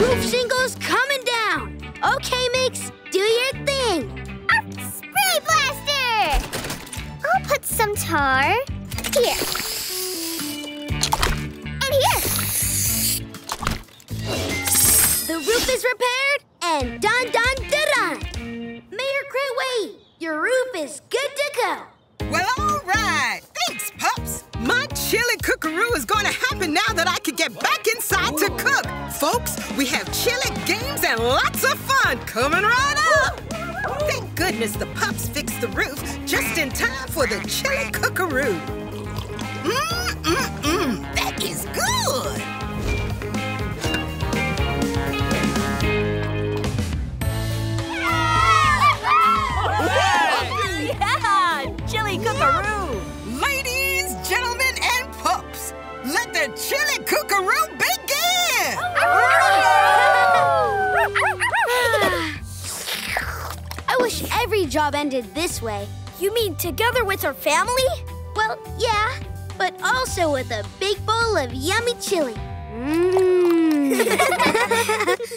Roof shingles coming down. Okay, Mix, do your thing. Our spray blaster! I'll put some tar here. And here. The roof is repaired and done, done, done. Mayor Greatway, your roof is good to go. Well, all right. Thanks, pups. My chili cookaroo is going to happen now that I can get back inside to cook. Folks, we have chili games and lots of fun coming right up. Thank goodness the pups fixed the roof just in time for the chili cookaroo. Mm-mm-mm, that is good. Yeah, chili cookaroo. Let the chili cookaroo begin! I wish every job ended this way. You mean together with our family? Well, yeah, but also with a big bowl of yummy chili. Mm.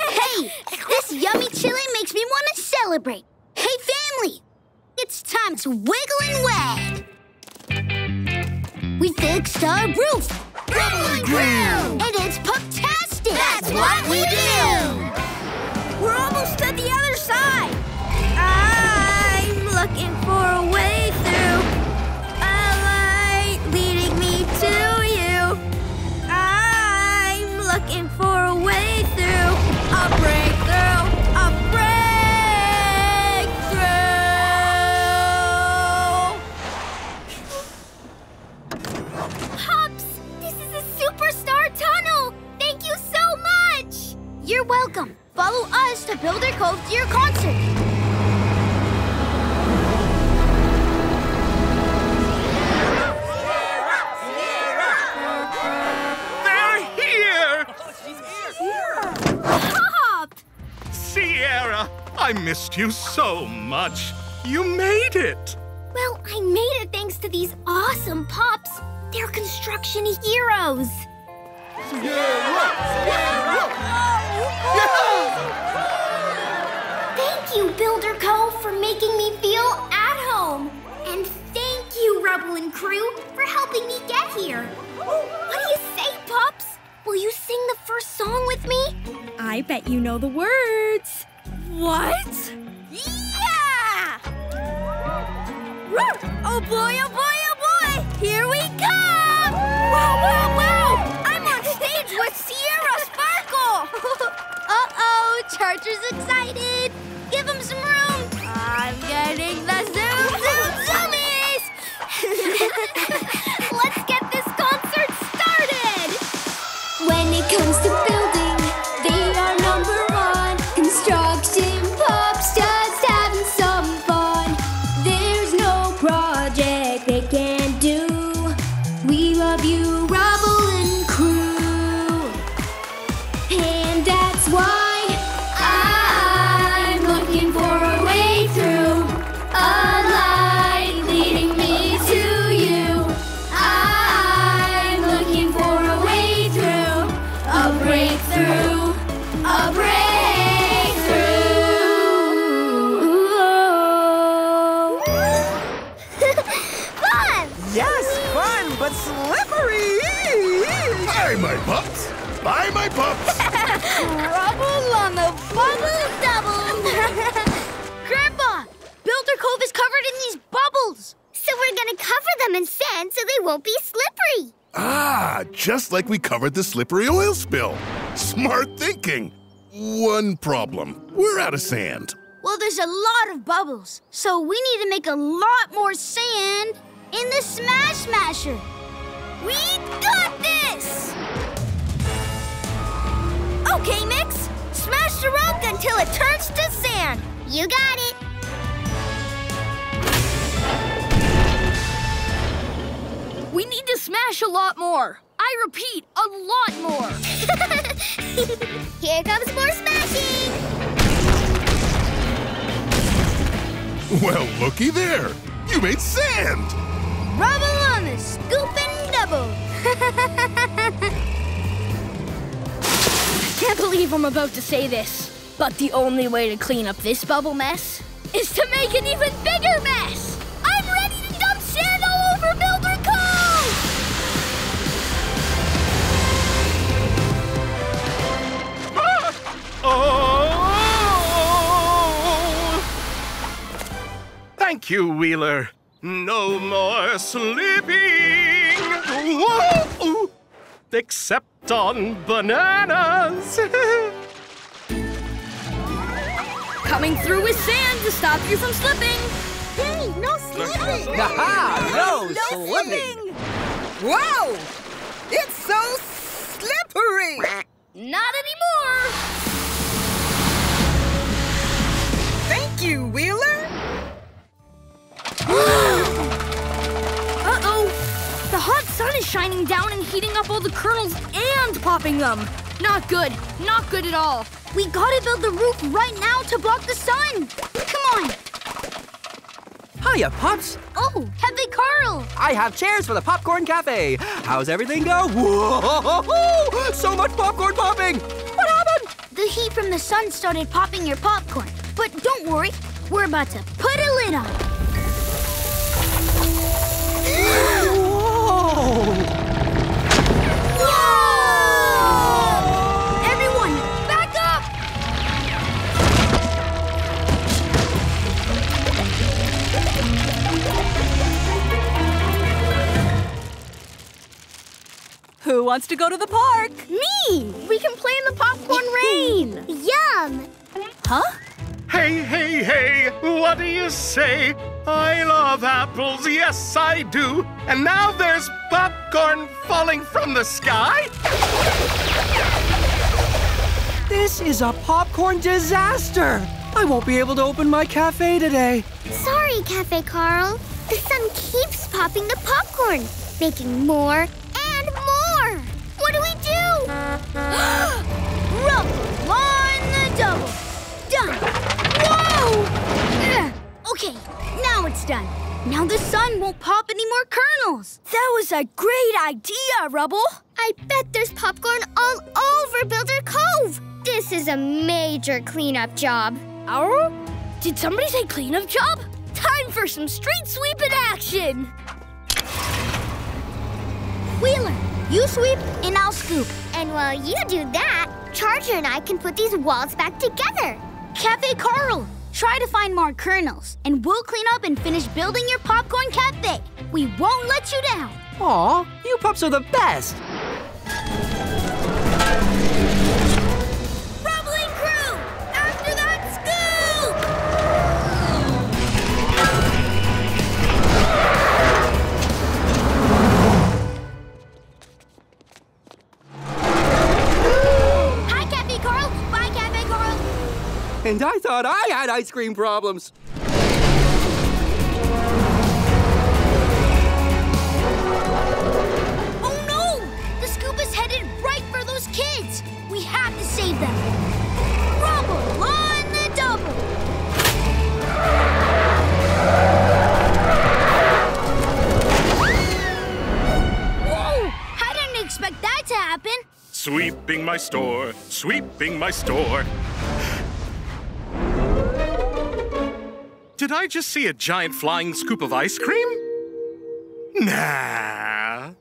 Hey, this yummy chili makes me want to celebrate. Hey, family, it's time to wiggle and wag. We fixed our roof. Rubble and Crew! And it's pup-tastic! That's what we do! We're almost at the other side! I'm looking for a way through. A light leading me to you. I'm looking for a way through. A breakthrough! A breakthrough! Pups! Superstar Tunnel! Thank you so much! You're welcome. Follow us to Builder Cove to your concert. Sierra! Sierra! They're here! Pop! Sierra, I missed you so much. You made it. Well, I made it thanks to these awesome pups. They're construction heroes. Sierra! Sierra! Thank you, Builder Cove, for making me feel at home. And thank you, Rubble and Crew, for helping me get here. What do you say, pups? Will you sing the first song with me? I bet you know the words. What? Yeah! Oh, boy, oh, boy! Here we come! Wow, wow, wow! I'm on stage with Sierra Sparkle! Uh-oh, Charger's excited. Give him some room. I'm getting the zoom, zoom, zoomies! Let's get this concert started! When it comes to building, they are number one. Construction pups just having some fun. There's no project they can't do. We love you, Rubble and Crew. pups? Buy my pups! Rubble on the bubble double! Grandpa, Builder Cove is covered in these bubbles. So we're going to cover them in sand so they won't be slippery. Ah, just like we covered the slippery oil spill. Smart thinking. One problem. We're out of sand. Well, there's a lot of bubbles, so we need to make a lot more sand in the Smash Masher. We got this! Okay, Mix. Smash the rock until it turns to sand. You got it. We need to smash a lot more. I repeat, a lot more. Here comes more smashing. Well, looky there. You made sand. Rubble on the scoop and double. I can't believe I'm about to say this, but the only way to clean up this bubble mess is to make an even bigger mess. I'm ready to dump sand all over Builder Cove. Oh! Thank you, Wheeler. No more sleeping. Whoa! Except on bananas. Coming through with sand to stop you from slipping. Hey, no slipping! Aha! No, no slipping! Wow! It's so slippery! Not anymore! Thank you, Wheeler. Uh-oh. The hot sun is shining down and heating up all the kernels and popping them. Not good. Not good at all. We gotta build the roof right now to block the sun. Come on. Hiya, Pops. Oh, Cafe Carl. I have chairs for the Popcorn Cafe. How's everything go? Whoa! So much popcorn popping. What happened? The heat from the sun started popping your popcorn. But don't worry, we're about to put a lid on. Whoa! Whoa! Whoa! Everyone, back up! Who wants to go to the park? Me! We can play in the popcorn rain. Yum! Huh? Hey, hey, hey, what do you say? I love apples, yes, I do. And now there's popcorn falling from the sky? This is a popcorn disaster. I won't be able to open my cafe today. Sorry, Cafe Carl. The sun keeps popping the popcorn, making more and more. What do we do? Rubble on the double. Done. Whoa! Okay, now it's done. Now the sun won't pop any more kernels. That was a great idea, Rubble. I bet there's popcorn all over Builder Cove. This is a major cleanup job. Our? Did somebody say cleanup job? Time for some street sweeping action. Wheeler, you sweep and I'll scoop. And while you do that, Charger and I can put these walls back together. Cafe Carl, try to find more kernels, and we'll clean up and finish building your popcorn cafe. We won't let you down. Aw, you pups are the best. Rubble and Crew, after that scoop! Hi, Cafe Carl. Bye, Cafe Carl. And I thought I had ice cream problems. Oh no! The scoop is headed right for those kids. We have to save them. Rubble on the double. Whoa! I didn't expect that to happen. Sweeping my store, sweeping my store. Did I just see a giant flying scoop of ice cream? Nah.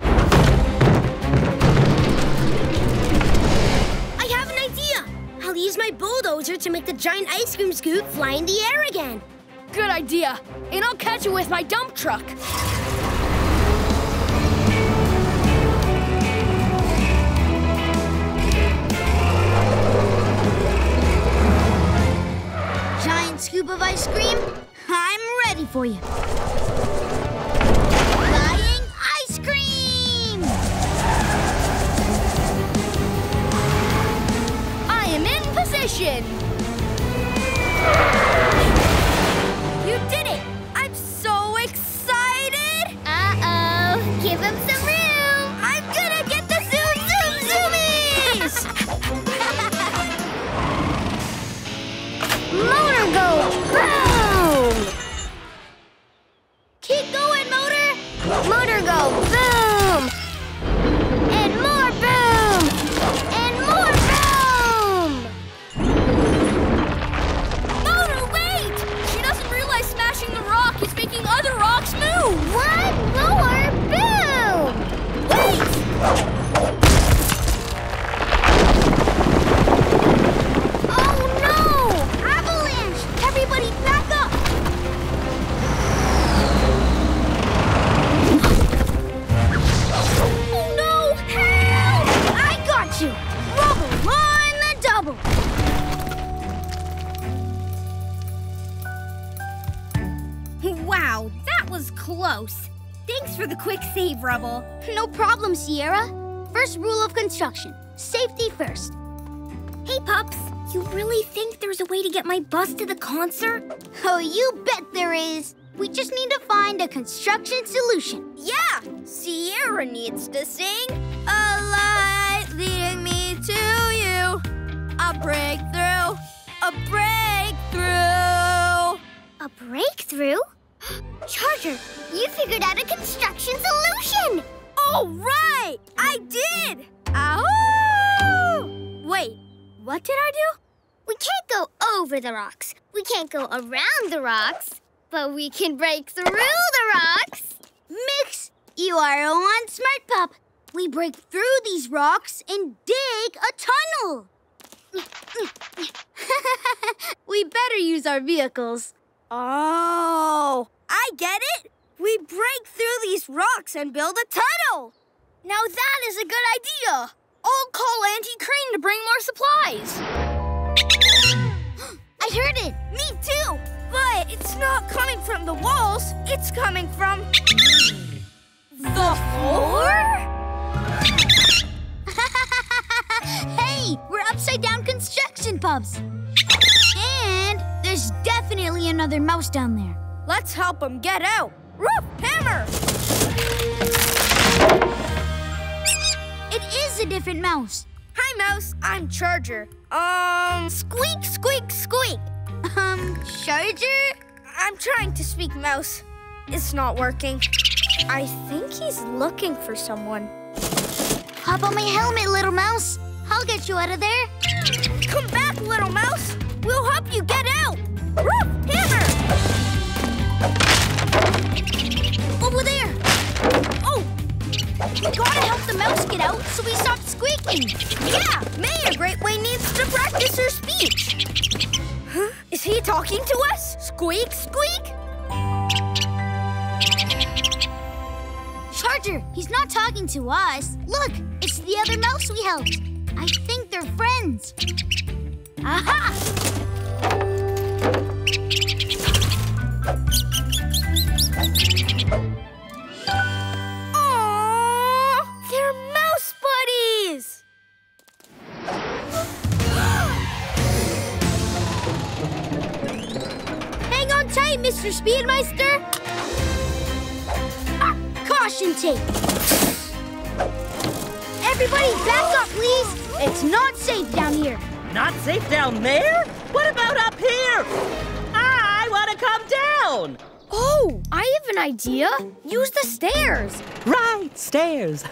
bulldozer to make the giant ice cream scoop fly in the air again. Good idea. And I'll catch it with my dump truck. Giant scoop of ice cream, I'm ready for you. Flying ice cream! I am in position. You did it! I'm so excited! Uh-oh, give him some room! I'm gonna get the zoom, zoom, zoomies! Motor goes boom! Keep going, Motor! Motor goes boom! And more boom! And more boom! Motor, wait! She doesn't realize smashing the rock is making other rocks move! One more boom! Wait! Oh no! Avalanche! Everybody back up! Oh no! Help! I got you! Rubble on the double! Wow, that was close. Thanks for the quick save, Rubble. No problem, Sierra. First rule of construction, safety first. Hey, Pups. You really think there's a way to get my bus to the concert? Oh, you bet there is. We just need to find a construction solution. Yeah, Sierra needs to sing. A light leading me to you. A breakthrough, a breakthrough. A breakthrough? Charger, you figured out a construction solution! Oh, right! I did! Ow! Wait, what did I do? We can't go over the rocks. We can't go around the rocks. But we can break through the rocks. Mix, you are a one smart pup. We break through these rocks and dig a tunnel. We better use our vehicles. Oh, I get it. We break through these rocks and build a tunnel. Now that is a good idea. I'll call Auntie Crane to bring more supplies. I heard it. Me too. But it's not coming from the walls. It's coming from the floor? Hey, we're upside down construction pups. And there's definitely another mouse down there. Let's help him get out. Roof hammer! It is a different mouse. Hi, Mouse. I'm Charger. Um, squeak, squeak, squeak. Um, Charger? I'm trying to speak Mouse. It's not working. I think he's looking for someone. Hop on my helmet, little mouse. I'll get you out of there. Come back, little mouse. We'll help you get out. Roof hammer! Over there. Oh! We gotta help the mouse get out so we stop squeaking. Yeah, Mayor Greatway needs to practice her speech. Huh? Is he talking to us? Squeak, squeak. Charger, he's not talking to us. Look, it's the other mouse we helped. I think they're friends. Aha! Aww, they're mouse buddies. Hang on tight, Mister Speedmeister. Ah, caution tape. Everybody back up, please. It's not safe down here. Not safe down there? What about up here? I want to come down. Oh, I have an idea. Use the stairs. Right, stairs.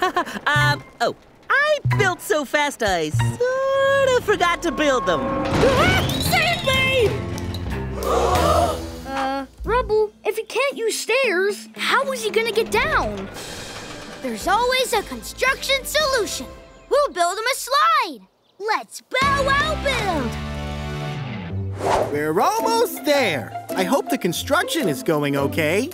um, oh, I built so fast I sort of forgot to build them. Save me! uh, Rubble, if he can't use stairs, how is he gonna get down? There's always a construction solution. We'll build him a slide. Let's bow wow build. We're almost there. I hope the construction is going okay.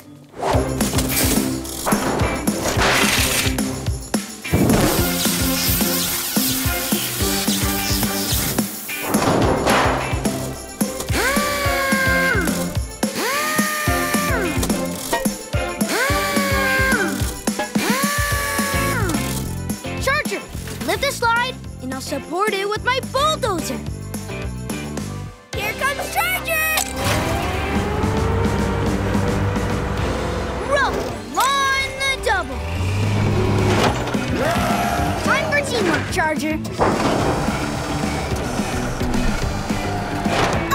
Support it with my bulldozer. Here comes Charger! Rubble on the double. Time for teamwork, Charger.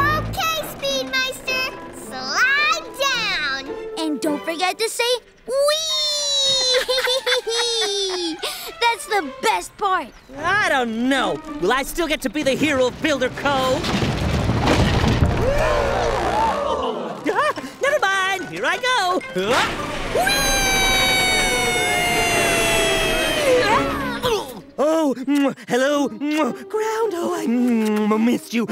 Okay, Speedmeister, slide down. And don't forget to say wee! That's the best part. I don't know. Will I still get to be the hero of Builder Cove? Ah, never mind. Here I go. Ah. Ah. Oh, hello, ground. Oh, I missed you.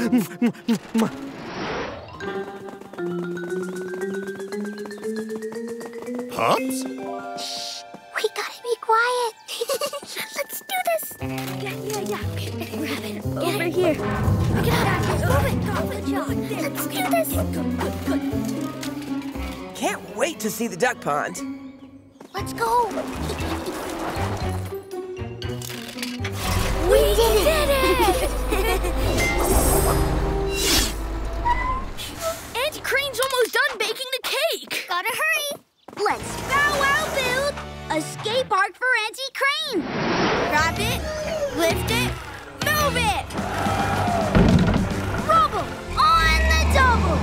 Pops? Shh. We gotta be quiet. Let's do this. Yeah, yeah, yeah. Grab it. Over here. Look at it. Let's do this. Can't wait to see the duck pond. Let's go. We did it! Auntie Crane's almost done baking the cake. Gotta hurry. Let's bow wow build a skate park for Auntie Crane. Grab it, lift it, move it. Rubble on the double.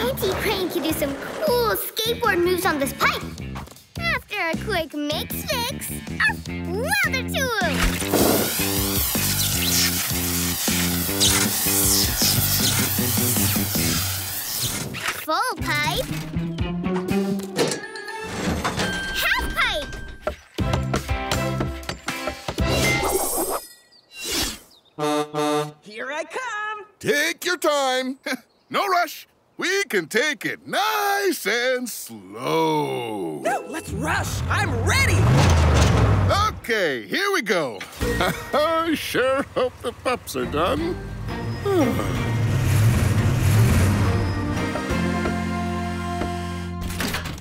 Auntie Crane can do some cool skateboard moves on this pipe. After a quick mix fix, oh, lather to him. Full pipe. Half pipe. Here I come. Take your time. No rush. We can take it nice and slow. No, let's rush. I'm ready. Okay, here we go. I sure hope the pups are done.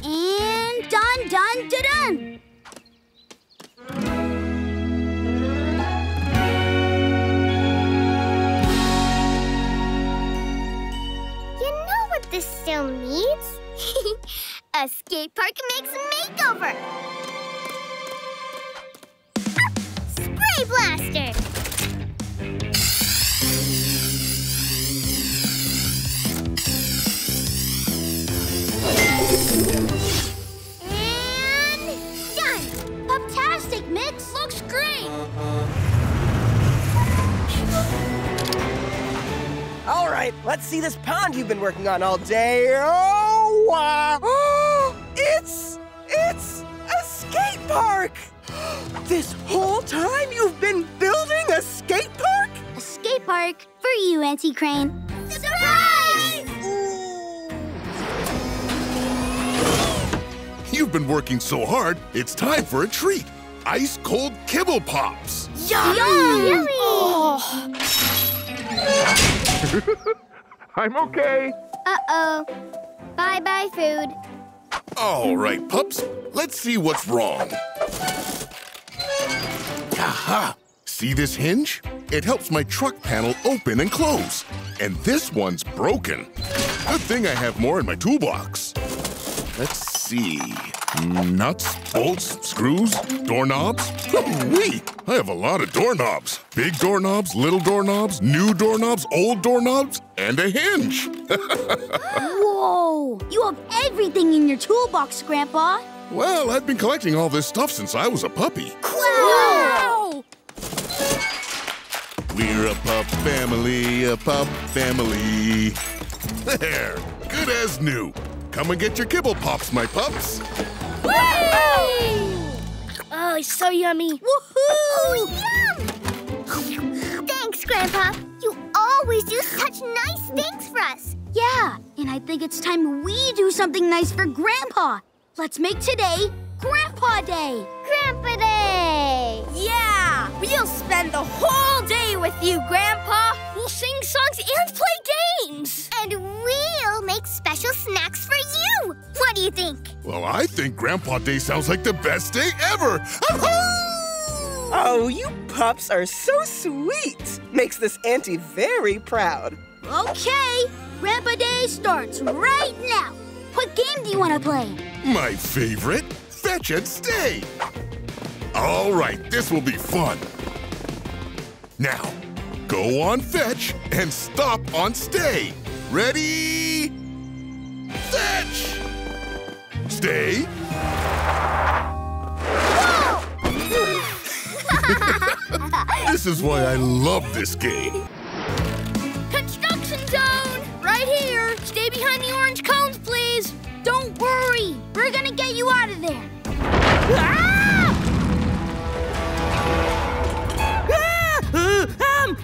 And done, done, done. You know what this still needs? A skate park mix makeover. Spray blaster! And done! Puptastic, Mix! Looks great! All right, let's see this pond you've been working on all day. Oh, wow! Oh, it's... it's a skate park! This whole time you've been building a skate park? A skate park for you, Auntie Crane. Surprise! Ooh. You've been working so hard, it's time for a treat. Ice cold kibble pops. Yum! Yum. Yummy! Oh. I'm okay. Uh-oh. Bye-bye, food. All right, pups. Let's see what's wrong. Aha! See this hinge? It helps my truck panel open and close. And this one's broken. Good thing I have more in my toolbox. Let's see. Nuts, bolts, screws, doorknobs. Wee! I have a lot of doorknobs. Big doorknobs, little doorknobs, new doorknobs, old doorknobs, and a hinge. Whoa! You have everything in your toolbox, Grandpa. Well, I've been collecting all this stuff since I was a puppy. Wow! We're a pup family, a pup family. There, good as new. Come and get your kibble pops, my pups. Whee! Oh, Oh, it's so yummy. Woohoo! Yum! Thanks, Grandpa. You always do such nice things for us. Yeah, and I think it's time we do something nice for Grandpa. Let's make today Grandpa Day. Grandpa Day! Yeah! We'll spend the whole day with you, Grandpa. We'll sing songs and play games. And we'll make special snacks for you. What do you think? Well, I think Grandpa Day sounds like the best day ever. Oh, you pups are so sweet. Makes this auntie very proud. Okay, Grandpa Day starts right now. What game do you want to play? My favorite, Fetch and Stay. All right, this will be fun. Now, go on Fetch and stop on Stay. Ready? Fetch! Stay. This is why I love this game. Construction zone! Right here. Stay behind the orange cones, please. Don't worry. We're gonna get you out of there. Ah! Ah! Uh, um,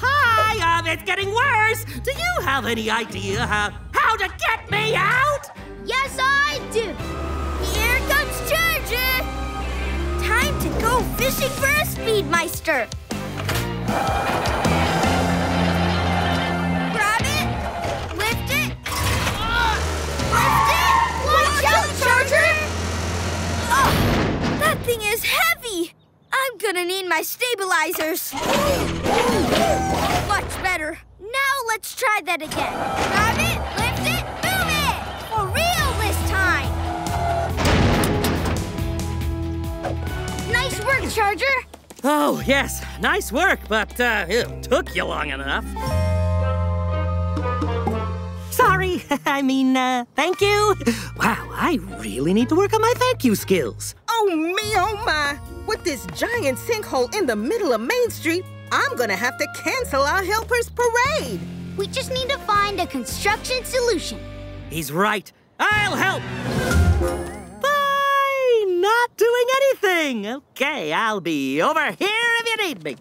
hi, um, it's getting worse. Do you have any idea how, how to get me out? Yes, I do. Here comes Charger. Time to go fishing for a speedmeister. Grab it. Lift it. Uh, lift it. Watch, watch out, Charger. Oh, that thing is heavy. I'm gonna need my stabilizers. Much better. Now let's try that again. Grab it. Lift it. Move it. For real this time. Nice work, Charger. Oh, yes. Nice work, but uh, it took you long enough. Sorry. I mean, uh, thank you. Wow, I really need to work on my thank you skills. Oh, me, oh, my. With this giant sinkhole in the middle of Main Street, I'm going to have to cancel our helpers' parade. We just need to find a construction solution. He's right. I'll help. Not doing anything. Okay, I'll be over here if you need me.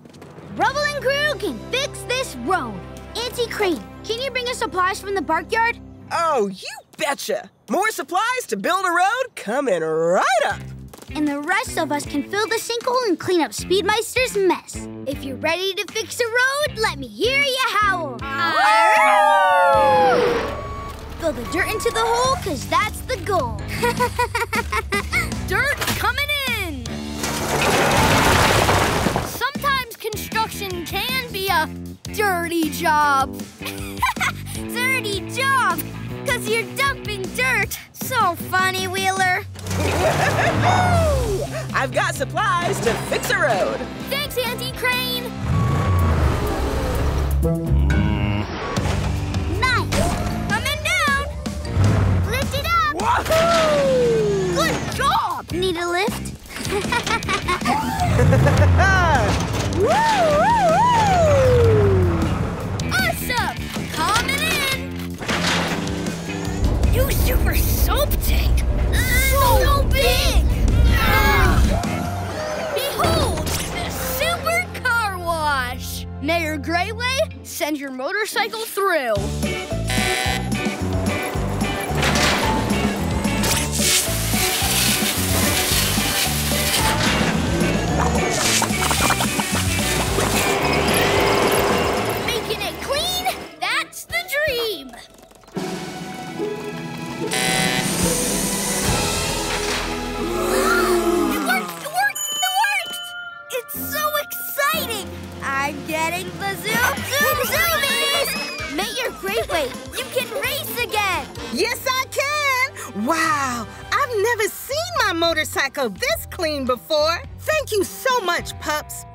Rubble and Crew can fix this road. Auntie Crane, can you bring us supplies from the barkyard? Oh, you betcha. More supplies to build a road coming right up. And the rest of us can fill the sinkhole and clean up Speedmeister's mess. If you're ready to fix a road, let me hear you howl. Fill the dirt into the hole, because that's the goal. Dirt coming in! Sometimes construction can be a dirty job. Dirty job! Because you're dumping dirt. So funny, Wheeler. I've got supplies to fix a road. Thanks, Auntie Crane. Nice. Coming down. Lift it up. Wahoo! Good job! Need a lift? Woo, woo, woo! Awesome! Coming in! New super soap tank! Uh, so, so big! big. Uh. Behold! The super car wash! Mayor Greatway, send your motorcycle through. Making it clean, that's the dream. It worked, it worked, it worked! It's so exciting. I'm getting the zoom, zoom, zoomies. Mayor Greatway, you can race again. Yes, I can. Wow, I've never seen my motorcycle this clean before. Thank you so much, pups.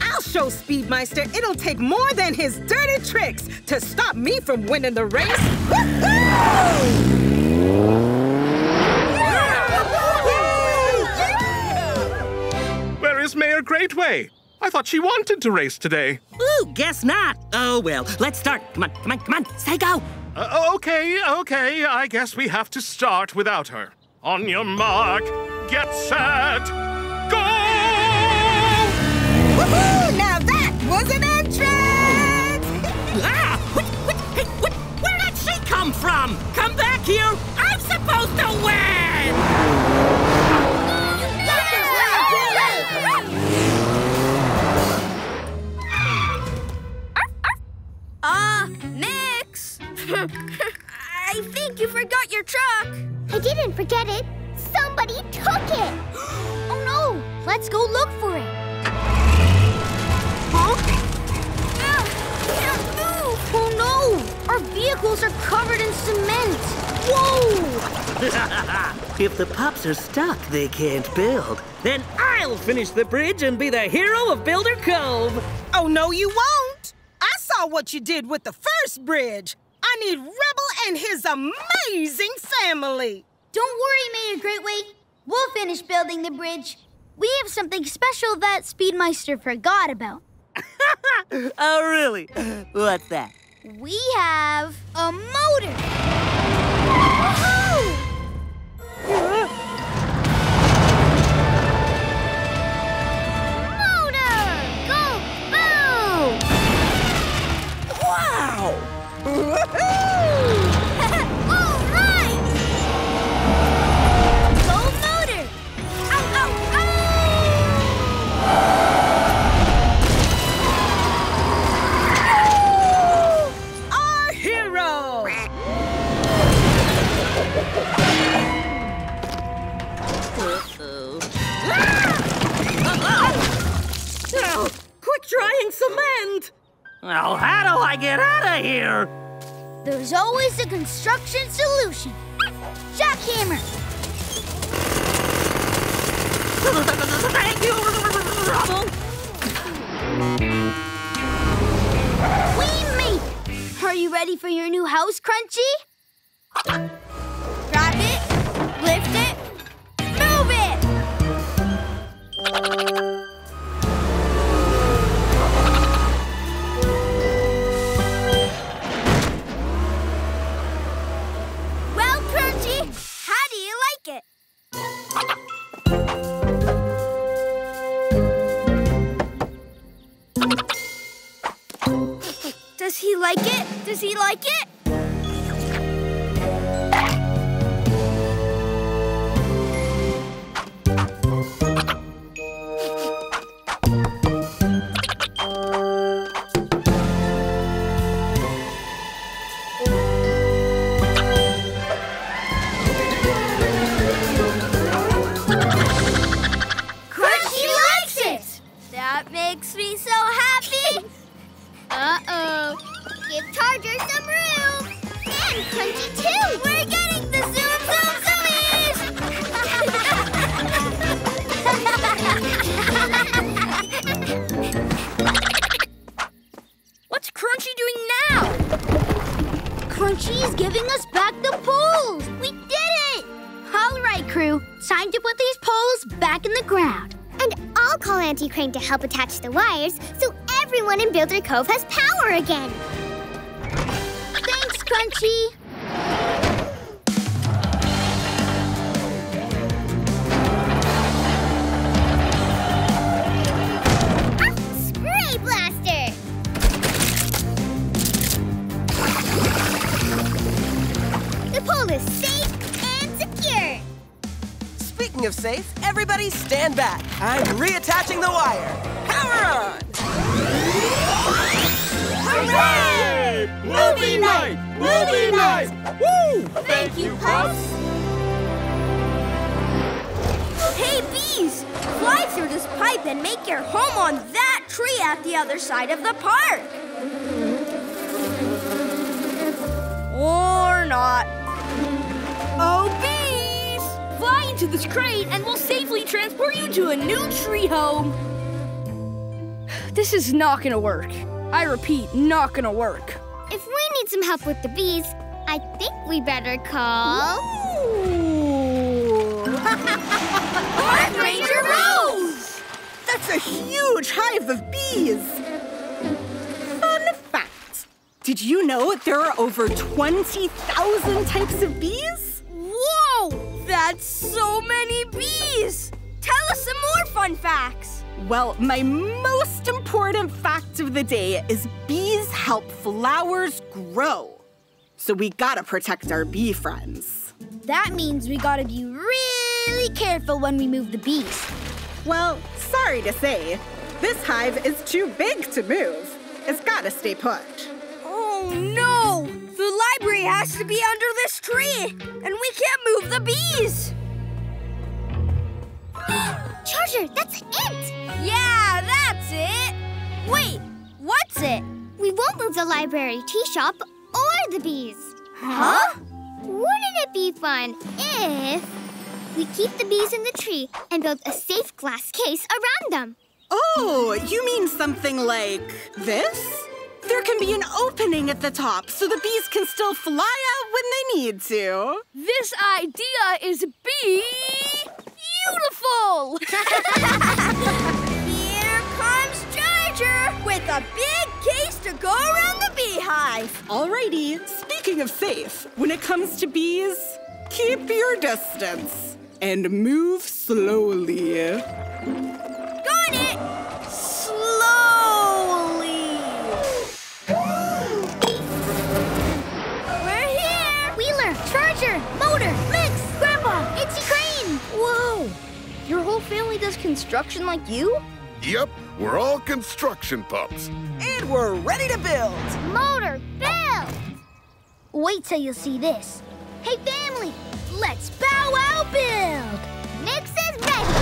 I'll show Speedmeister it'll take more than his dirty tricks to stop me from winning the race. Where is Mayor Greatway? I thought she wanted to race today. Ooh, guess not. Oh, well, let's start. Come on, come on, come on, say go. Uh, okay, okay, I guess we have to start without her. On your mark. Get set, go! Woohoo! Now that was an entrance! Ah! What, what, what, where did she come from? Come back here! I'm supposed to win! Ah, Mix! I think you forgot your truck. I didn't forget it. Somebody took it! Oh no! Let's go look for it. Huh? Uh, can't move! Oh no! Our vehicles are covered in cement! Whoa! If the pups are stuck, they can't build. Then I'll finish the bridge and be the hero of Builder Cove! Oh no, you won't! I saw what you did with the first bridge! I need Rubble and his amazing family! Don't worry, Mayor Greatway. We'll finish building the bridge. We have something special that Speedmeister forgot about. Oh, really? What's that? We have a motor. Woohoo! Motor! Go boom! Wow! Woohoo! Trying cement! Well, how do I get out of here? There's always a construction solution. Jackhammer! Thank you, Rubble! We made it! Are you ready for your new house, Crunchy? Grab it, lift it, move it! It. Does he like it? Does he like it? Makes me so happy! Uh-oh. Give Charger some room! And Crunchy, too! We're getting the Zoom Zoom Zoomies! What's Crunchy doing now? Crunchy is giving us back the poles! We did it! All right, crew. Time to put these poles back in the ground. And I'll call Auntie Crane to help attach the wires so everyone in Builder Cove has power again. Thanks, Crunchy. Ah, spray blaster! The pole is safe and secure. Speaking of safe, everybody stand back. I'm reattaching the wire. Power on! Hooray! Movie night! Movie night! Woo! Thank, Thank you, Pups! Hey, bees! Fly through this pipe and make your home on that tree at the other side of the park. Or not. Oh, bees! Fly into this crate and we'll safely transport you to a new tree home. This is not gonna work. I repeat, not gonna work. If we need some help with the bees, I think we better call... Park Ranger Rose! That's a huge hive of bees! Fun fact, did you know there are over twenty thousand types of bees? Whoa! That's so many bees! fun facts. Well, my most important fact of the day is bees help flowers grow. So we gotta protect our bee friends. That means we gotta be really careful when we move the bees. Well, sorry to say, this hive is too big to move. It's gotta stay put. Oh, no! The library has to be under this tree, and we can't move the bees! Charger, that's it! Yeah, that's it! Wait, what's it? We won't move the library, tea shop, or the bees. Huh? Wouldn't it be fun if we keep the bees in the tree and build a safe glass case around them? Oh, you mean something like this? There can be an opening at the top so the bees can still fly out when they need to. This idea is bee-beautiful! Here comes Charger with a big case to go around the beehive. Alrighty, speaking of safe, when it comes to bees, keep your distance and move slowly. Got it! Slowly! We're here! Wheeler, Charger, Motor, Mix, Grandpa, Auntie Crane! Whoa! Your whole family does construction like you? Yep, we're all construction pups. And we're ready to build! Motor, build! Wait till you see this. Hey, family, let's bow wow build! Mix is ready!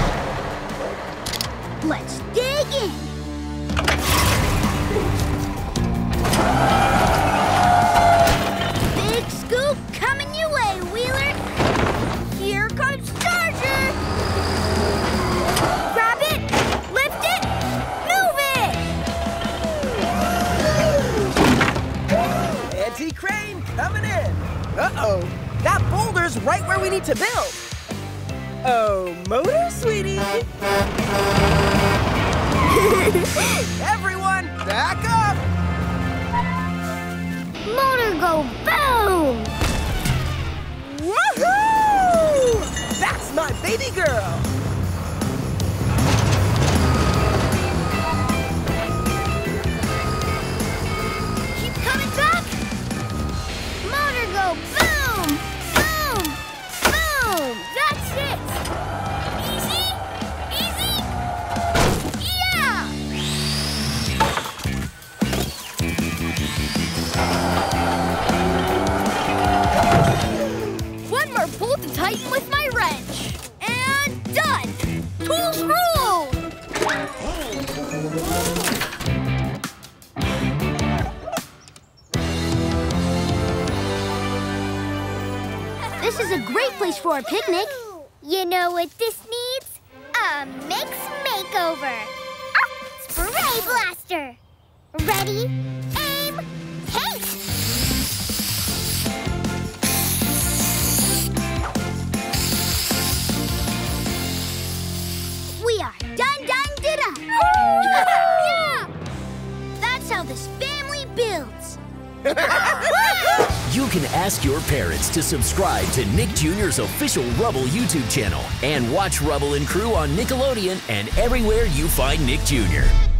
Let's dig in! Big scoop coming your way, Wheeler! Here comes Charger! Grab it! Lift it! Move it! Auntie Crane coming in! Uh-oh! That boulder's right where we need to build! Oh, Motor, sweetie! Everyone, back up! Motor, go boom! Woohoo! That's my baby girl! Keep coming back! Motor, go boom! Boom! Boom! That's it! One more pull to tighten with my wrench. And done! Tools rule! This is a great place for a picnic. You know what this needs? A mix makeover. Ah, spray blaster. Ready? We are done, done, did up. Yeah. That's how this family builds. You can ask your parents to subscribe to Nick Junior's official Rubble YouTube channel and watch Rubble and Crew on Nickelodeon and everywhere you find Nick Junior